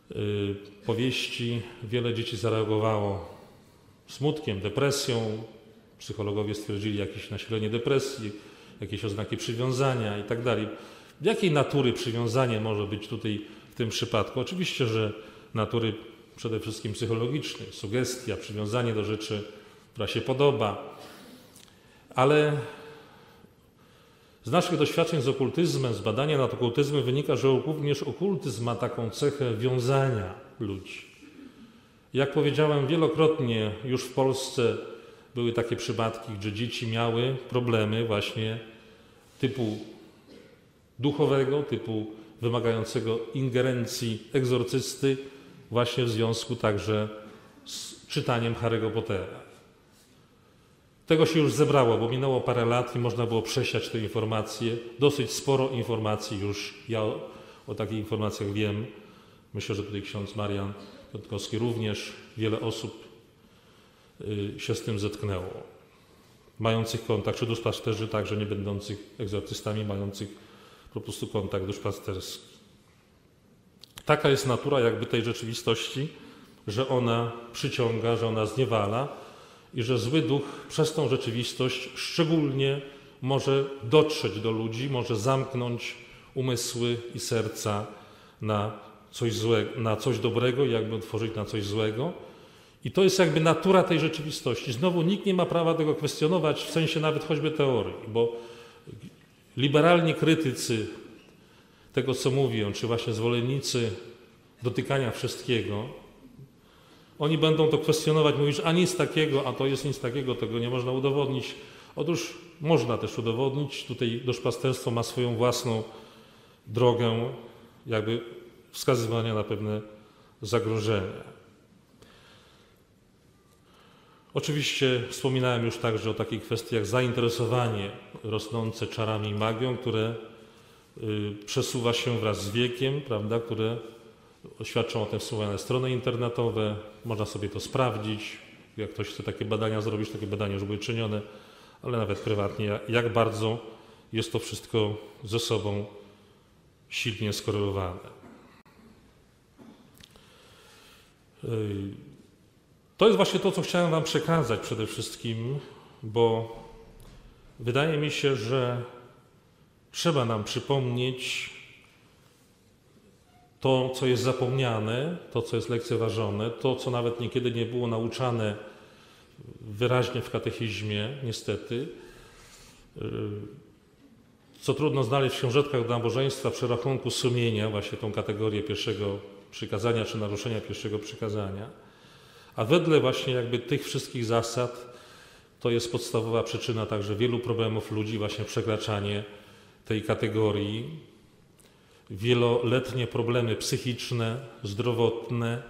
yy, powieści, wiele dzieci zareagowało smutkiem, depresją. Psychologowie stwierdzili jakieś nasilenie depresji, jakieś oznaki przywiązania i tak dalej. Jakiej natury przywiązanie może być tutaj w tym przypadku? Oczywiście, że natury przede wszystkim psychologicznej, sugestia, przywiązanie do rzeczy, która się podoba. Ale z naszych doświadczeń z okultyzmem, z badania nad okultyzmem wynika, że również okultyzm ma taką cechę wiązania ludzi. Jak powiedziałem wielokrotnie, już w Polsce były takie przypadki, gdzie dzieci miały problemy właśnie typu duchowego, typu wymagającego ingerencji egzorcysty, właśnie w związku także z czytaniem Harry'ego Pottera. Tego się już zebrało, bo minęło parę lat i można było przesiać te informacje. Dosyć sporo informacji już, ja o, o takich informacjach wiem. Myślę, że tutaj ksiądz Marian Piątkowski również, wiele osób y, się z tym zetknęło. Mających kontakt, czy duszpasterzy także nie będących egzorcystami, mających po prostu kontakt duszpasterski. Taka jest natura jakby tej rzeczywistości, że ona przyciąga, że ona zniewala i że zły duch przez tą rzeczywistość szczególnie może dotrzeć do ludzi, może zamknąć umysły i serca na coś złego, na coś dobrego, jakby otworzyć na coś złego. I to jest jakby natura tej rzeczywistości. Znowu nikt nie ma prawa tego kwestionować w sensie nawet choćby teorii, bo liberalni krytycy tego, co mówię, czy właśnie zwolennicy dotykania wszystkiego, oni będą to kwestionować, mówisz, a nic takiego, a to jest nic takiego, tego nie można udowodnić. Otóż można też udowodnić, tutaj duszpasterstwo ma swoją własną drogę jakby wskazywania na pewne zagrożenia. Oczywiście wspominałem już także o takich kwestiach jak zainteresowanie rosnące czarami i magią, które przesuwa się wraz z wiekiem, prawda, które świadczą o tym wspomniane strony internetowe. Można sobie to sprawdzić. Jak ktoś chce takie badania zrobić, takie badania już były czynione, ale nawet prywatnie, jak bardzo jest to wszystko ze sobą silnie skorelowane. To jest właśnie to, co chciałem wam przekazać przede wszystkim, bo wydaje mi się, że trzeba nam przypomnieć to, co jest zapomniane, to, co jest lekceważone, to, co nawet niekiedy nie było nauczane wyraźnie w katechizmie, niestety, co trudno znaleźć w książeczkach nabożeństwa przy rachunku sumienia, właśnie tą kategorię pierwszego przykazania czy naruszenia pierwszego przykazania. A wedle właśnie jakby tych wszystkich zasad to jest podstawowa przyczyna także wielu problemów ludzi, właśnie przekraczanie tej kategorii, wieloletnie problemy psychiczne, zdrowotne,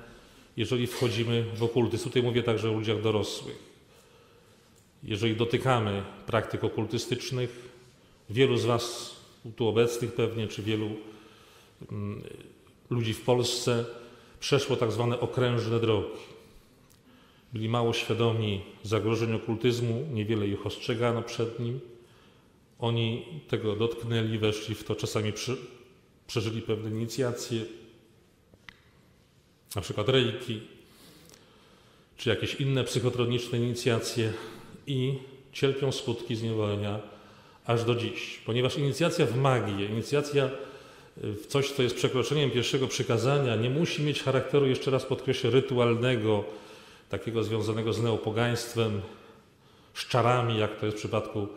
jeżeli wchodzimy w okultyzm. Tutaj mówię także o ludziach dorosłych. Jeżeli dotykamy praktyk okultystycznych, wielu z was tu obecnych pewnie, czy wielu mm, ludzi w Polsce przeszło tak zwane okrężne drogi. Byli mało świadomi zagrożeń okultyzmu, niewiele ich ostrzegano przed nim. Oni tego dotknęli, weszli w to, czasami przy, przeżyli pewne inicjacje, na przykład reiki, czy jakieś inne psychotroniczne inicjacje i cierpią skutki zniewolenia aż do dziś. Ponieważ inicjacja w magię, inicjacja w coś, co jest przekroczeniem pierwszego przykazania, nie musi mieć charakteru, jeszcze raz podkreślę, rytualnego, takiego związanego z neopogaństwem, z czarami, jak to jest w przypadku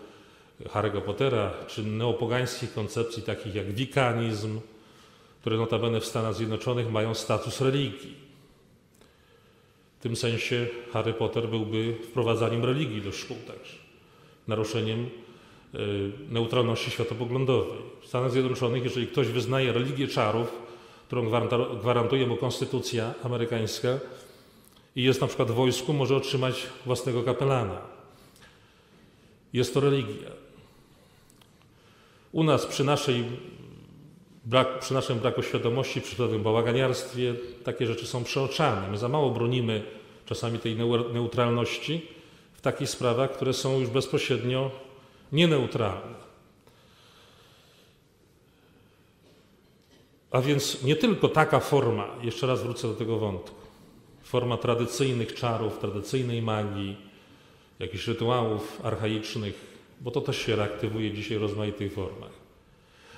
Harry'ego Pottera, czy neopogańskich koncepcji takich jak wikanizm, które notabene w Stanach Zjednoczonych mają status religii. W tym sensie Harry Potter byłby wprowadzaniem religii do szkół także, naruszeniem neutralności światopoglądowej. W Stanach Zjednoczonych, jeżeli ktoś wyznaje religię czarów, którą gwarantuje mu konstytucja amerykańska i jest na przykład w wojsku, może otrzymać własnego kapelana. jest to religia. U nas przy, naszej brak, przy naszym braku świadomości, przy pewnym bałaganiarstwie takie rzeczy są przeoczane. My za mało bronimy czasami tej neutralności w takich sprawach, które są już bezpośrednio nieneutralne. A więc nie tylko taka forma, jeszcze raz wrócę do tego wątku, forma tradycyjnych czarów, tradycyjnej magii, jakichś rytuałów archaicznych, bo to też się reaktywuje dzisiaj w rozmaitych formach.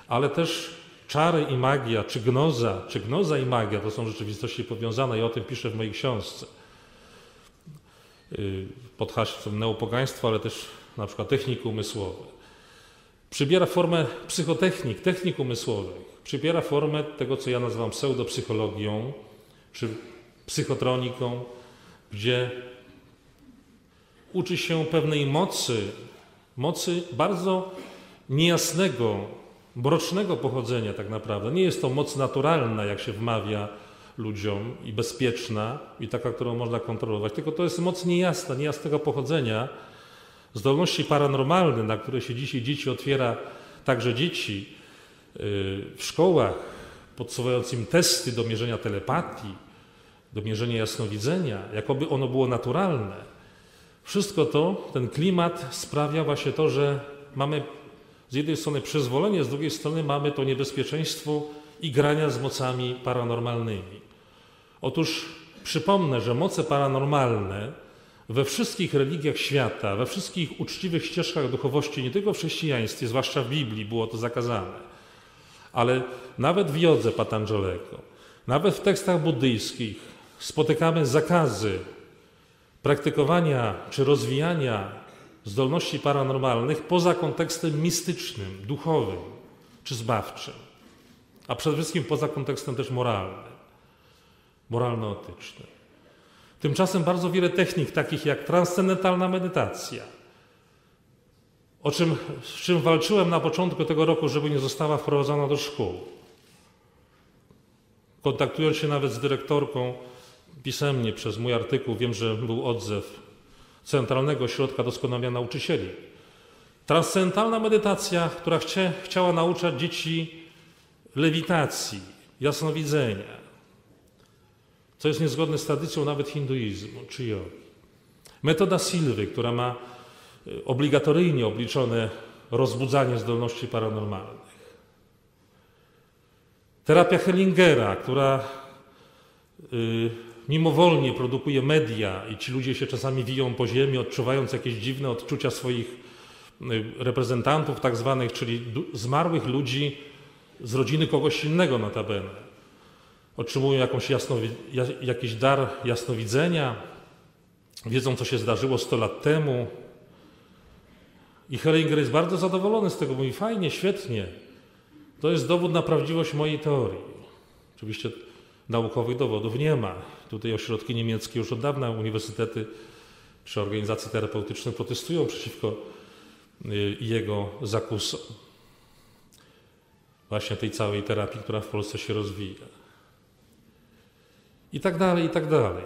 Ale też czary i magia, czy gnoza, czy gnoza i magia to są rzeczywistości powiązane i o tym piszę w mojej książce. Pod hasłem neopogaństwo, ale też na przykład techniki umysłowe. Przybiera formę psychotechnik, technik umysłowych. Przybiera formę tego, co ja nazywam pseudopsychologią, czy psychotroniką, gdzie uczy się pewnej mocy, mocy bardzo niejasnego, mrocznego pochodzenia tak naprawdę. Nie jest to moc naturalna, jak się wmawia ludziom i bezpieczna i taka, którą można kontrolować, tylko to jest moc niejasna, niejasnego pochodzenia, zdolności paranormalne, na które się dzisiaj dzieci otwiera, także dzieci w szkołach, podsuwając im testy do mierzenia telepatii, do mierzenia jasnowidzenia, jakoby ono było naturalne. Wszystko to, ten klimat sprawia właśnie to, że mamy z jednej strony przyzwolenie, z drugiej strony mamy to niebezpieczeństwo i grania z mocami paranormalnymi. Otóż przypomnę, że moce paranormalne we wszystkich religiach świata, we wszystkich uczciwych ścieżkach duchowości, nie tylko w chrześcijaństwie, zwłaszcza w Biblii było to zakazane, ale nawet w Jodze Patanżelego, nawet w tekstach buddyjskich spotykamy zakazy praktykowania czy rozwijania zdolności paranormalnych poza kontekstem mistycznym, duchowym czy zbawczym, a przede wszystkim poza kontekstem też moralnym, moralno-etycznym. Tymczasem bardzo wiele technik takich jak transcendentalna medytacja, o czym, z czym walczyłem na początku tego roku, żeby nie została wprowadzona do szkół. Kontaktując się nawet z dyrektorką pisemnie przez mój artykuł, wiem, że był odzew Centralnego Ośrodka Doskonalenia Nauczycieli. Transcendentalna medytacja, która chcie, chciała nauczać dzieci lewitacji, jasnowidzenia, co jest niezgodne z tradycją nawet hinduizmu czy jogi. Metoda Silwy, która ma obligatoryjnie obliczone rozbudzanie zdolności paranormalnych. Terapia Hellingera, która yy, mimowolnie produkuje media i ci ludzie się czasami wiją po ziemi, odczuwając jakieś dziwne odczucia swoich reprezentantów tak zwanych, czyli zmarłych ludzi z rodziny kogoś innego notabene. Otrzymują jakąś jasnowi jakiś dar jasnowidzenia, wiedzą, co się zdarzyło sto lat temu. I Hellinger jest bardzo zadowolony z tego, mówi fajnie, świetnie. To jest dowód na prawdziwość mojej teorii. Oczywiście naukowych dowodów nie ma. Tutaj ośrodki niemieckie już od dawna, uniwersytety czy organizacje terapeutyczne protestują przeciwko jego zakusom. Właśnie tej całej terapii, która w Polsce się rozwija. I tak dalej, i tak dalej.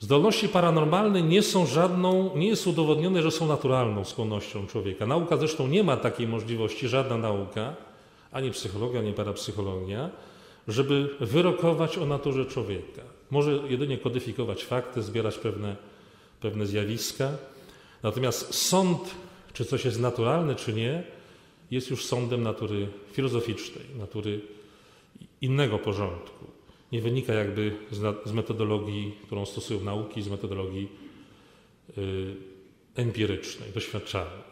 Zdolności paranormalne nie są żadną, nie jest udowodnione, że są naturalną skłonnością człowieka. Nauka zresztą nie ma takiej możliwości, żadna nauka, ani psychologia, ani parapsychologia, żeby wyrokować o naturze człowieka. Może jedynie kodyfikować fakty, zbierać pewne, pewne zjawiska. Natomiast sąd, czy coś jest naturalne, czy nie, jest już sądem natury filozoficznej, natury innego porządku. Nie wynika jakby z, z metodologii, którą stosują nauki, z metodologii y, empirycznej, doświadczalnej.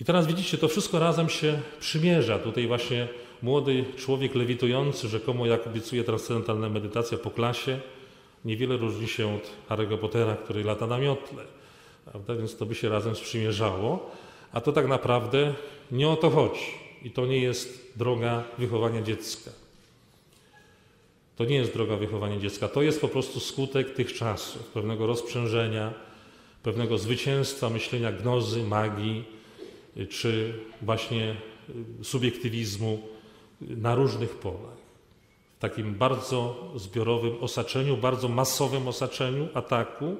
I teraz widzicie, to wszystko razem się przymierza. Tutaj właśnie młody człowiek lewitujący, rzekomo jak obiecuje transcendentalna medytacja po klasie, niewiele różni się od Harry'ego Pottera, który lata na miotle. Prawda? Więc to by się razem sprzymierzało. A to tak naprawdę nie o to chodzi. I to nie jest droga wychowania dziecka. To nie jest droga wychowania dziecka. To jest po prostu skutek tych czasów, pewnego rozprzężenia, pewnego zwycięstwa myślenia gnozy, magii, czy właśnie subiektywizmu na różnych polach. W takim bardzo zbiorowym osaczeniu, bardzo masowym osaczeniu, ataku,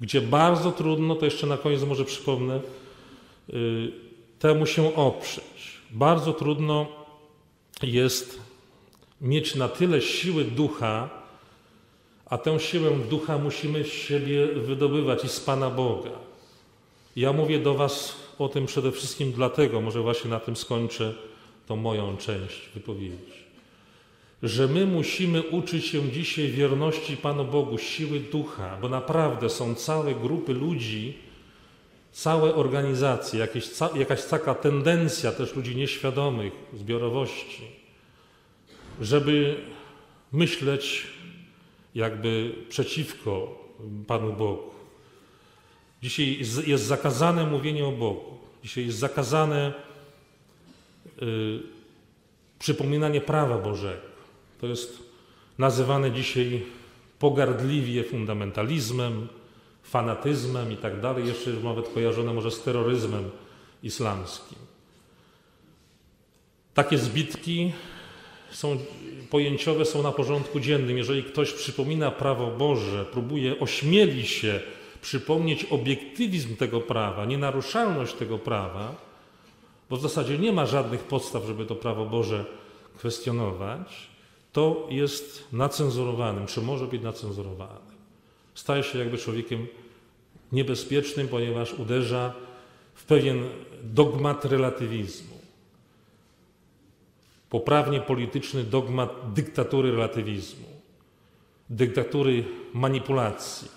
gdzie bardzo trudno, to jeszcze na koniec może przypomnę, temu się oprzeć. Bardzo trudno jest mieć na tyle siły ducha, a tę siłę ducha musimy z siebie wydobywać i z Pana Boga. Ja mówię do was o tym przede wszystkim dlatego, może właśnie na tym skończę tą moją część wypowiedzi, że my musimy uczyć się dzisiaj wierności Panu Bogu, siły ducha, bo naprawdę są całe grupy ludzi, całe organizacje, jakieś, jakaś taka tendencja też ludzi nieświadomych, zbiorowości, żeby myśleć jakby przeciwko Panu Bogu. Dzisiaj jest zakazane mówienie o Bogu. Dzisiaj jest zakazane y, przypominanie prawa Bożego. To jest nazywane dzisiaj pogardliwie fundamentalizmem, fanatyzmem i tak dalej, jeszcze nawet kojarzone może z terroryzmem islamskim. Takie zbitki są, pojęciowe są na porządku dziennym. Jeżeli ktoś przypomina prawo Boże, próbuje, ośmieli się przypomnieć obiektywizm tego prawa, nienaruszalność tego prawa, bo w zasadzie nie ma żadnych podstaw, żeby to prawo Boże kwestionować, to jest nacenzurowanym, czy może być nacenzurowanym. Staje się jakby człowiekiem niebezpiecznym, ponieważ uderza w pewien dogmat relatywizmu. Poprawnie polityczny dogmat dyktatury relatywizmu, dyktatury manipulacji.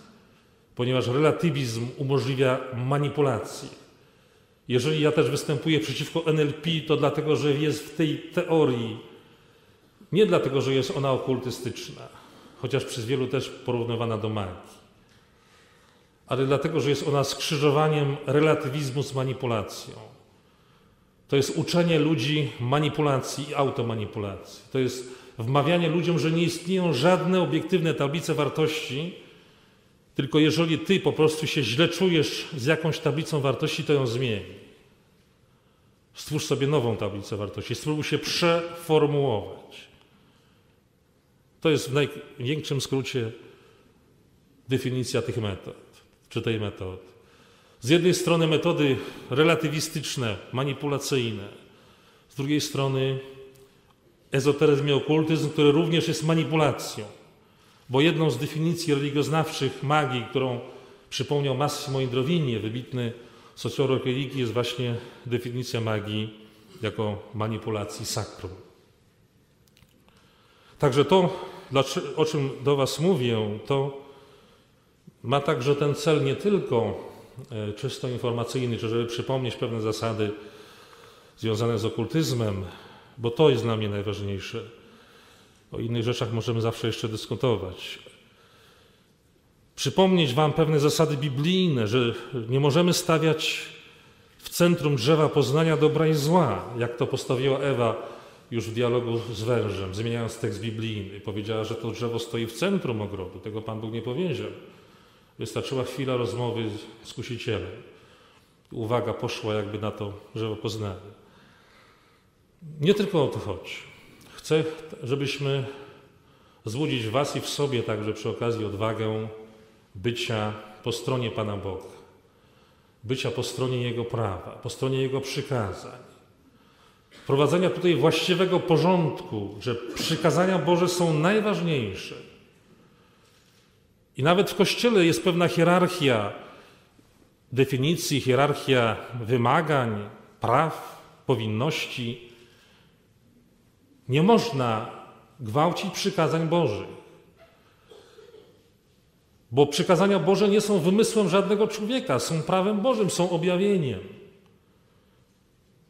Ponieważ relatywizm umożliwia manipulację. Jeżeli ja też występuję przeciwko N L P, to dlatego, że jest w tej teorii, nie dlatego, że jest ona okultystyczna, chociaż przez wielu też porównywana do magii, ale dlatego, że jest ona skrzyżowaniem relatywizmu z manipulacją. To jest uczenie ludzi manipulacji i automanipulacji. To jest wmawianie ludziom, że nie istnieją żadne obiektywne tablice wartości, tylko jeżeli ty po prostu się źle czujesz z jakąś tablicą wartości, to ją zmień. Stwórz sobie nową tablicę wartości. Spróbuj się przeformułować. To jest w największym skrócie definicja tych metod, czy tej metody. Z jednej strony metody relatywistyczne, manipulacyjne. Z drugiej strony ezoteryzm i okultyzm, który również jest manipulacją. Bo jedną z definicji religioznawczych magii, którą przypomniał Massimo Introvigne, wybitny socjolog religii, jest właśnie definicja magii jako manipulacji sakrum. Także to, o czym do was mówię, to ma także ten cel nie tylko czysto informacyjny, czy żeby przypomnieć pewne zasady związane z okultyzmem, bo to jest dla mnie najważniejsze. O innych rzeczach możemy zawsze jeszcze dyskutować. Przypomnieć wam pewne zasady biblijne, że nie możemy stawiać w centrum drzewa poznania dobra i zła, jak to postawiła Ewa już w dialogu z wężem, zmieniając tekst biblijny. Powiedziała, że to drzewo stoi w centrum ogrodu. Tego Pan Bóg nie powiedział. Wystarczyła chwila rozmowy z kusicielem. Uwaga poszła jakby na to drzewo poznania. Nie tylko o to chodzi. Chcę, żebyśmy zbudzić w was i w sobie także przy okazji odwagę bycia po stronie Pana Boga, bycia po stronie Jego prawa, po stronie Jego przykazań, wprowadzenia tutaj właściwego porządku, że przykazania Boże są najważniejsze. I nawet w Kościele jest pewna hierarchia definicji, hierarchia wymagań, praw, powinności. Nie można gwałcić przykazań Bożych. Bo przykazania Boże nie są wymysłem żadnego człowieka, są prawem Bożym, są objawieniem.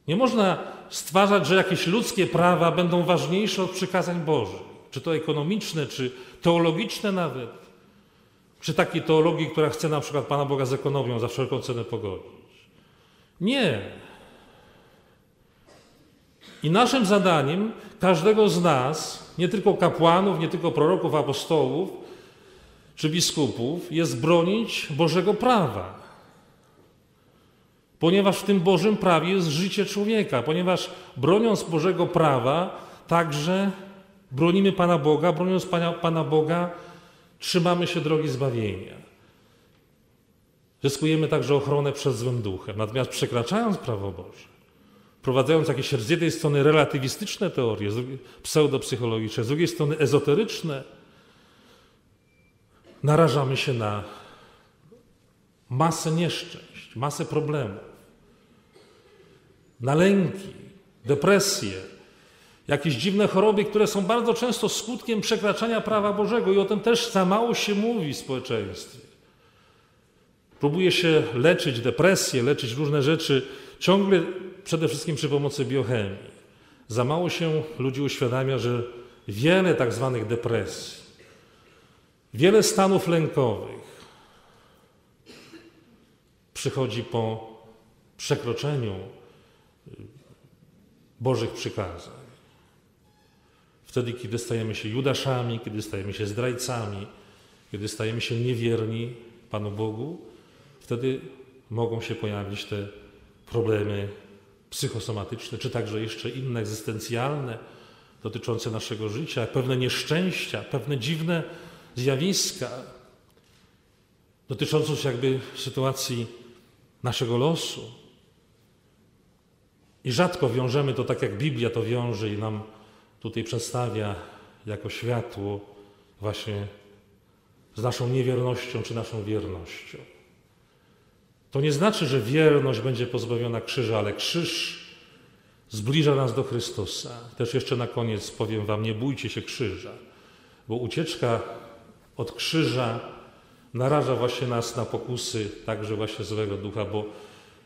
Nie można stwarzać, że jakieś ludzkie prawa będą ważniejsze od przykazań Bożych. Czy to ekonomiczne, czy teologiczne nawet. Czy takiej teologii, która chce na przykład Pana Boga z ekonomią za wszelką cenę pogodzić. Nie. I naszym zadaniem każdego z nas, nie tylko kapłanów, nie tylko proroków, apostołów czy biskupów, jest bronić Bożego prawa. Ponieważ w tym Bożym prawie jest życie człowieka. Ponieważ broniąc Bożego prawa, także bronimy Pana Boga, broniąc Pana, Pana Boga, trzymamy się drogi zbawienia. zyskujemy także ochronę przed złym duchem. Natomiast przekraczając prawo Boże, wprowadzając jakieś z jednej strony relatywistyczne teorie, pseudopsychologiczne, z drugiej strony ezoteryczne, narażamy się na masę nieszczęść, masę problemów, na lęki, depresje, jakieś dziwne choroby, które są bardzo często skutkiem przekraczania prawa Bożego i o tym też za mało się mówi w społeczeństwie. Próbuje się leczyć depresję, leczyć różne rzeczy, ciągle przede wszystkim przy pomocy biochemii. Za mało się ludzi uświadamia, że wiele tak zwanych depresji, wiele stanów lękowych przychodzi po przekroczeniu Bożych przykazań. Wtedy, kiedy stajemy się Judaszami, kiedy stajemy się zdrajcami, kiedy stajemy się niewierni Panu Bogu, wtedy mogą się pojawić te problemy psychosomatyczne, czy także jeszcze inne, egzystencjalne, dotyczące naszego życia, pewne nieszczęścia, pewne dziwne zjawiska dotyczące się jakby sytuacji naszego losu. I rzadko wiążemy to tak, jak Biblia to wiąże i nam tutaj przedstawia jako światło właśnie z naszą niewiernością czy naszą wiernością. To nie znaczy, że wierność będzie pozbawiona krzyża, ale krzyż zbliża nas do Chrystusa. Też jeszcze na koniec powiem wam, nie bójcie się krzyża, bo ucieczka od krzyża naraża właśnie nas na pokusy także właśnie złego ducha, bo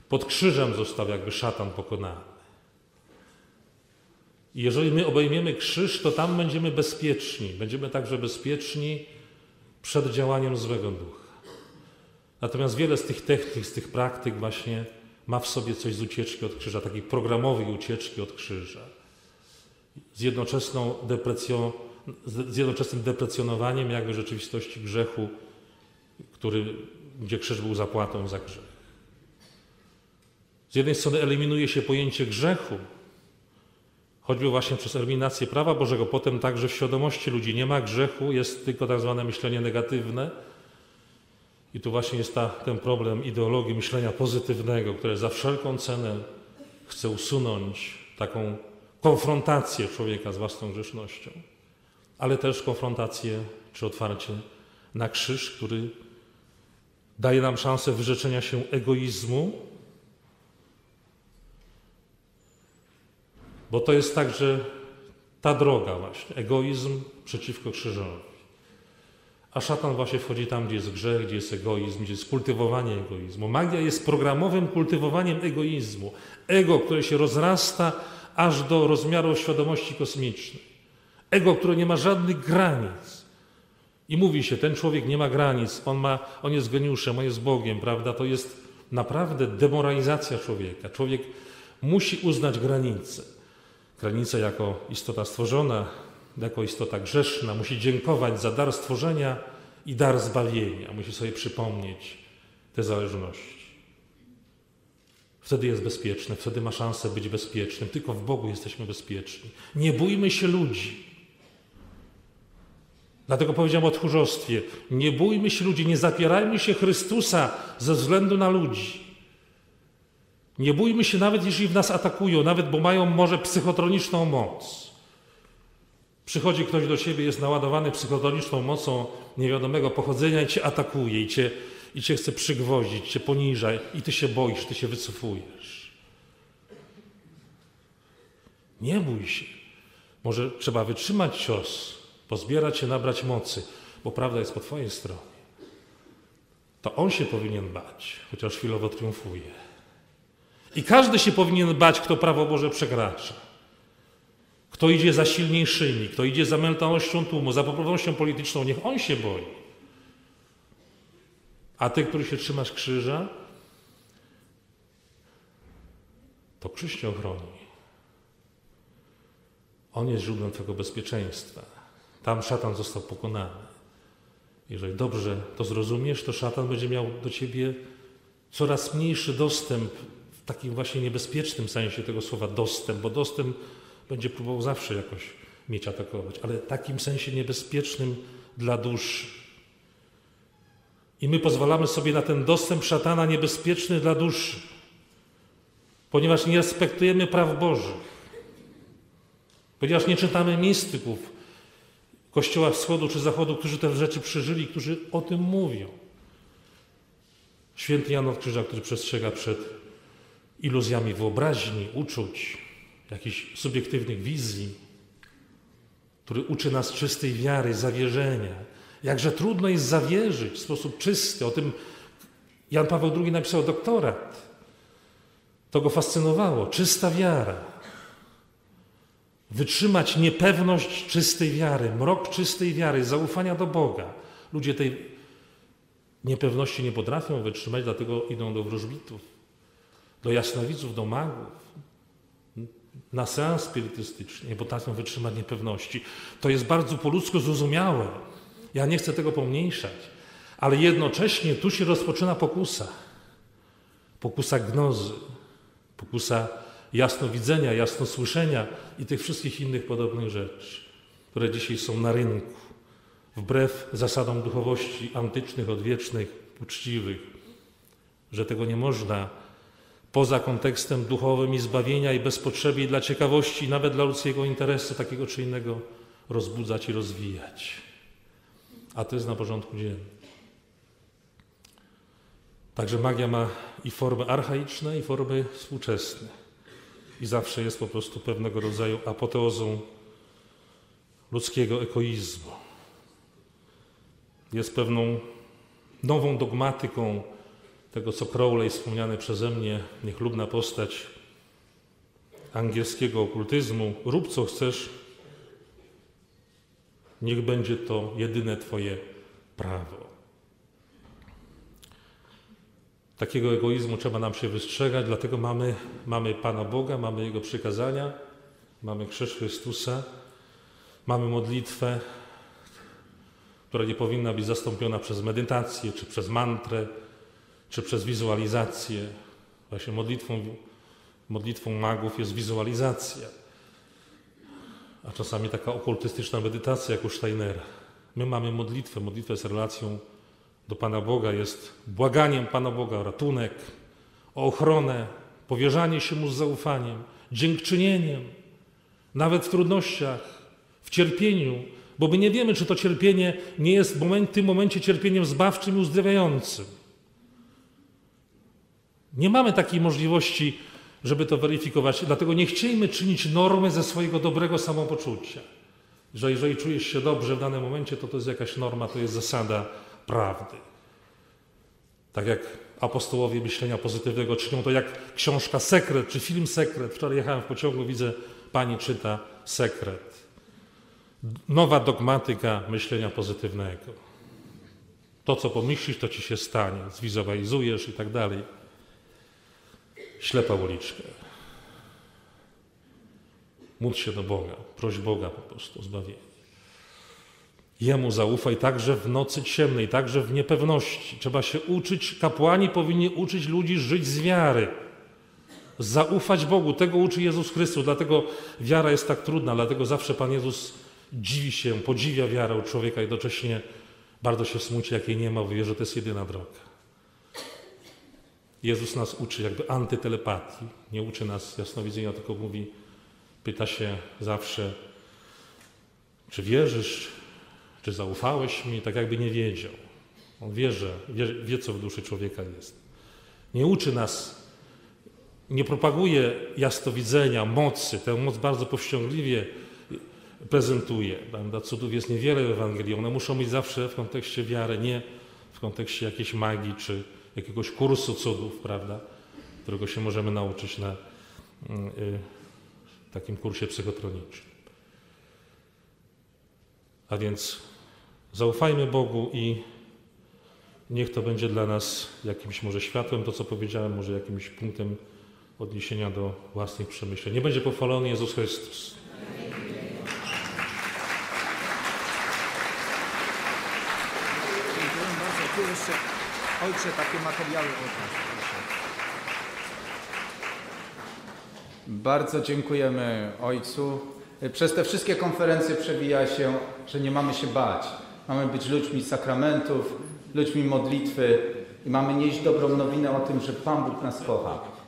pod krzyżem został jakby szatan pokonany. I jeżeli my obejmiemy krzyż, to tam będziemy bezpieczni. Będziemy także bezpieczni przed działaniem złego ducha. Natomiast wiele z tych technik, z tych praktyk właśnie ma w sobie coś z ucieczki od krzyża, takiej programowej ucieczki od krzyża. Z jednoczesną deprecją, z jednoczesnym deprecjonowaniem jakby rzeczywistości grzechu, który, gdzie krzyż był zapłatą za grzech. Z jednej strony eliminuje się pojęcie grzechu, choćby właśnie przez eliminację prawa Bożego, potem także w świadomości ludzi nie ma grzechu, jest tylko tak zwane myślenie negatywne. I tu właśnie jest ta, ten problem ideologii myślenia pozytywnego, które za wszelką cenę chce usunąć taką konfrontację człowieka z własną grzesznością, ale też konfrontację czy otwarcie na krzyż, który daje nam szansę wyrzeczenia się egoizmu, bo to jest także ta droga właśnie, egoizm przeciwko krzyżowi. A szatan właśnie wchodzi tam, gdzie jest grzech, gdzie jest egoizm, gdzie jest kultywowanie egoizmu. Magia jest programowym kultywowaniem egoizmu. Ego, które się rozrasta aż do rozmiarów świadomości kosmicznej. Ego, które nie ma żadnych granic. I mówi się, ten człowiek nie ma granic, on, ma, on jest geniuszem, on jest Bogiem, prawda? To jest naprawdę demoralizacja człowieka. Człowiek musi uznać granice. Granicę jako istota stworzona, jako istota grzeszna, musi dziękować za dar stworzenia i dar zbawienia. Musi sobie przypomnieć te zależności. Wtedy jest bezpieczny, wtedy ma szansę być bezpiecznym. Tylko w Bogu jesteśmy bezpieczni. Nie bójmy się ludzi. Dlatego powiedziałem o tchórzostwie. Nie bójmy się ludzi, nie zapierajmy się Chrystusa ze względu na ludzi. Nie bójmy się nawet, jeśli w nas atakują, nawet bo mają może psychotroniczną moc. Przychodzi ktoś do ciebie, jest naładowany psychotoniczną mocą niewiadomego pochodzenia i cię atakuje, i cię, i cię chce przygwoździć, cię poniża, i ty się boisz, ty się wycofujesz. Nie bój się. Może trzeba wytrzymać cios, pozbierać się, nabrać mocy, bo prawda jest po twojej stronie. To on się powinien bać, chociaż chwilowo triumfuje. I każdy się powinien bać, kto prawo Boże przekracza. Kto idzie za silniejszymi, kto idzie za mentalnością tłumu, za poprawnością polityczną, niech on się boi. A ty, który się trzymasz krzyża, to krzyż cię ochroni. On jest źródłem twojego bezpieczeństwa. Tam szatan został pokonany. Jeżeli dobrze to zrozumiesz, to szatan będzie miał do ciebie coraz mniejszy dostęp, w takim właśnie niebezpiecznym sensie tego słowa dostęp, bo dostęp będzie próbował zawsze jakoś mieć atakować, ale w takim sensie niebezpiecznym dla duszy. I my pozwalamy sobie na ten dostęp szatana niebezpieczny dla duszy, ponieważ nie respektujemy praw Bożych, ponieważ nie czytamy mistyków Kościoła Wschodu czy Zachodu, którzy te rzeczy przeżyli, którzy o tym mówią. Święty Jan od Krzyża, który przestrzega przed iluzjami wyobraźni, uczuć, jakichś subiektywnych wizji, który uczy nas czystej wiary, zawierzenia. Jakże trudno jest zawierzyć w sposób czysty. O tym Jan Paweł drugi napisał doktorat. To go fascynowało. Czysta wiara. Wytrzymać niepewność czystej wiary, mrok czystej wiary, zaufania do Boga. Ludzie tej niepewności nie potrafią wytrzymać, dlatego idą do wróżbitów, do jasnowidzów, do magów, na seans spirytystyczny. Nie potrafią wytrzymać niepewności. To jest bardzo po ludzku zrozumiałe. Ja nie chcę tego pomniejszać, ale jednocześnie tu się rozpoczyna pokusa. Pokusa gnozy, pokusa jasnowidzenia, jasnosłyszenia i tych wszystkich innych podobnych rzeczy, które dzisiaj są na rynku, wbrew zasadom duchowości antycznych, odwiecznych, uczciwych, że tego nie można poza kontekstem duchowym i zbawienia i bez potrzeby i dla ciekawości, i nawet dla ludzkiego interesu takiego czy innego rozbudzać i rozwijać. A to jest na porządku dziennym. Także magia ma i formy archaiczne, i formy współczesne. I zawsze jest po prostu pewnego rodzaju apoteozą ludzkiego egoizmu. Jest pewną nową dogmatyką tego, co Crowley, wspomniany przeze mnie, niechlubna postać angielskiego okultyzmu. Rób co chcesz, niech będzie to jedyne twoje prawo. Takiego egoizmu trzeba nam się wystrzegać, dlatego mamy, mamy Pana Boga, mamy Jego przykazania, mamy Krzyż Chrystusa, mamy modlitwę, która nie powinna być zastąpiona przez medytację, czy przez mantrę, czy przez wizualizację. Właśnie modlitwą, modlitwą magów jest wizualizacja. A czasami taka okultystyczna medytacja jak u Steinera. My mamy modlitwę. Modlitwę z relacją do Pana Boga jest błaganiem Pana Boga o ratunek, o ochronę, powierzanie się Mu z zaufaniem, dziękczynieniem, nawet w trudnościach, w cierpieniu, bo my nie wiemy, czy to cierpienie nie jest w tym momencie cierpieniem zbawczym i uzdrawiającym. Nie mamy takiej możliwości, żeby to weryfikować. Dlatego nie chciejmy czynić normy ze swojego dobrego samopoczucia. Że jeżeli czujesz się dobrze w danym momencie, to to jest jakaś norma, to jest zasada prawdy. Tak jak apostołowie myślenia pozytywnego czynią, to jak książka Sekret, czy film Sekret. Wczoraj jechałem w pociągu, widzę, pani czyta Sekret. Nowa dogmatyka myślenia pozytywnego. To, co pomyślisz, to ci się stanie. Zwizualizujesz i tak dalej. Ślepa uliczka. Módl się do Boga. Proś Boga po prostu o zbawienie. Jemu zaufaj także w nocy ciemnej, także w niepewności. Trzeba się uczyć, kapłani powinni uczyć ludzi żyć z wiary. Zaufać Bogu. Tego uczy Jezus Chrystus. Dlatego wiara jest tak trudna. Dlatego zawsze Pan Jezus dziwi się, podziwia wiarę u człowieka. Jednocześnie bardzo się smuci, jak jej nie ma, bo wie, że to jest jedyna droga. Jezus nas uczy jakby antytelepatii. Nie uczy nas jasnowidzenia, tylko mówi, pyta się zawsze, czy wierzysz, czy zaufałeś mi, tak jakby nie wiedział. On wie, że wie, wie co w duszy człowieka jest. Nie uczy nas, nie propaguje jasnowidzenia, mocy. Tę moc bardzo powściągliwie prezentuje. Prawda? Cudów jest niewiele w Ewangelii. One muszą być zawsze w kontekście wiary, nie w kontekście jakiejś magii, czy jakiegoś kursu cudów, prawda, którego się możemy nauczyć na yy, takim kursie psychotronicznym. A więc zaufajmy Bogu i niech to będzie dla nas jakimś może światłem, to co powiedziałem, może jakimś punktem odniesienia do własnych przemyśleń. Nie będzie pochwalony Jezus Chrystus. Amen. Ojcze, takie materiały od nas, proszę. Bardzo dziękujemy Ojcu. Przez te wszystkie konferencje przewija się, że nie mamy się bać. Mamy być ludźmi sakramentów, ludźmi modlitwy i mamy nieść dobrą nowinę o tym, że Pan Bóg nas kocha.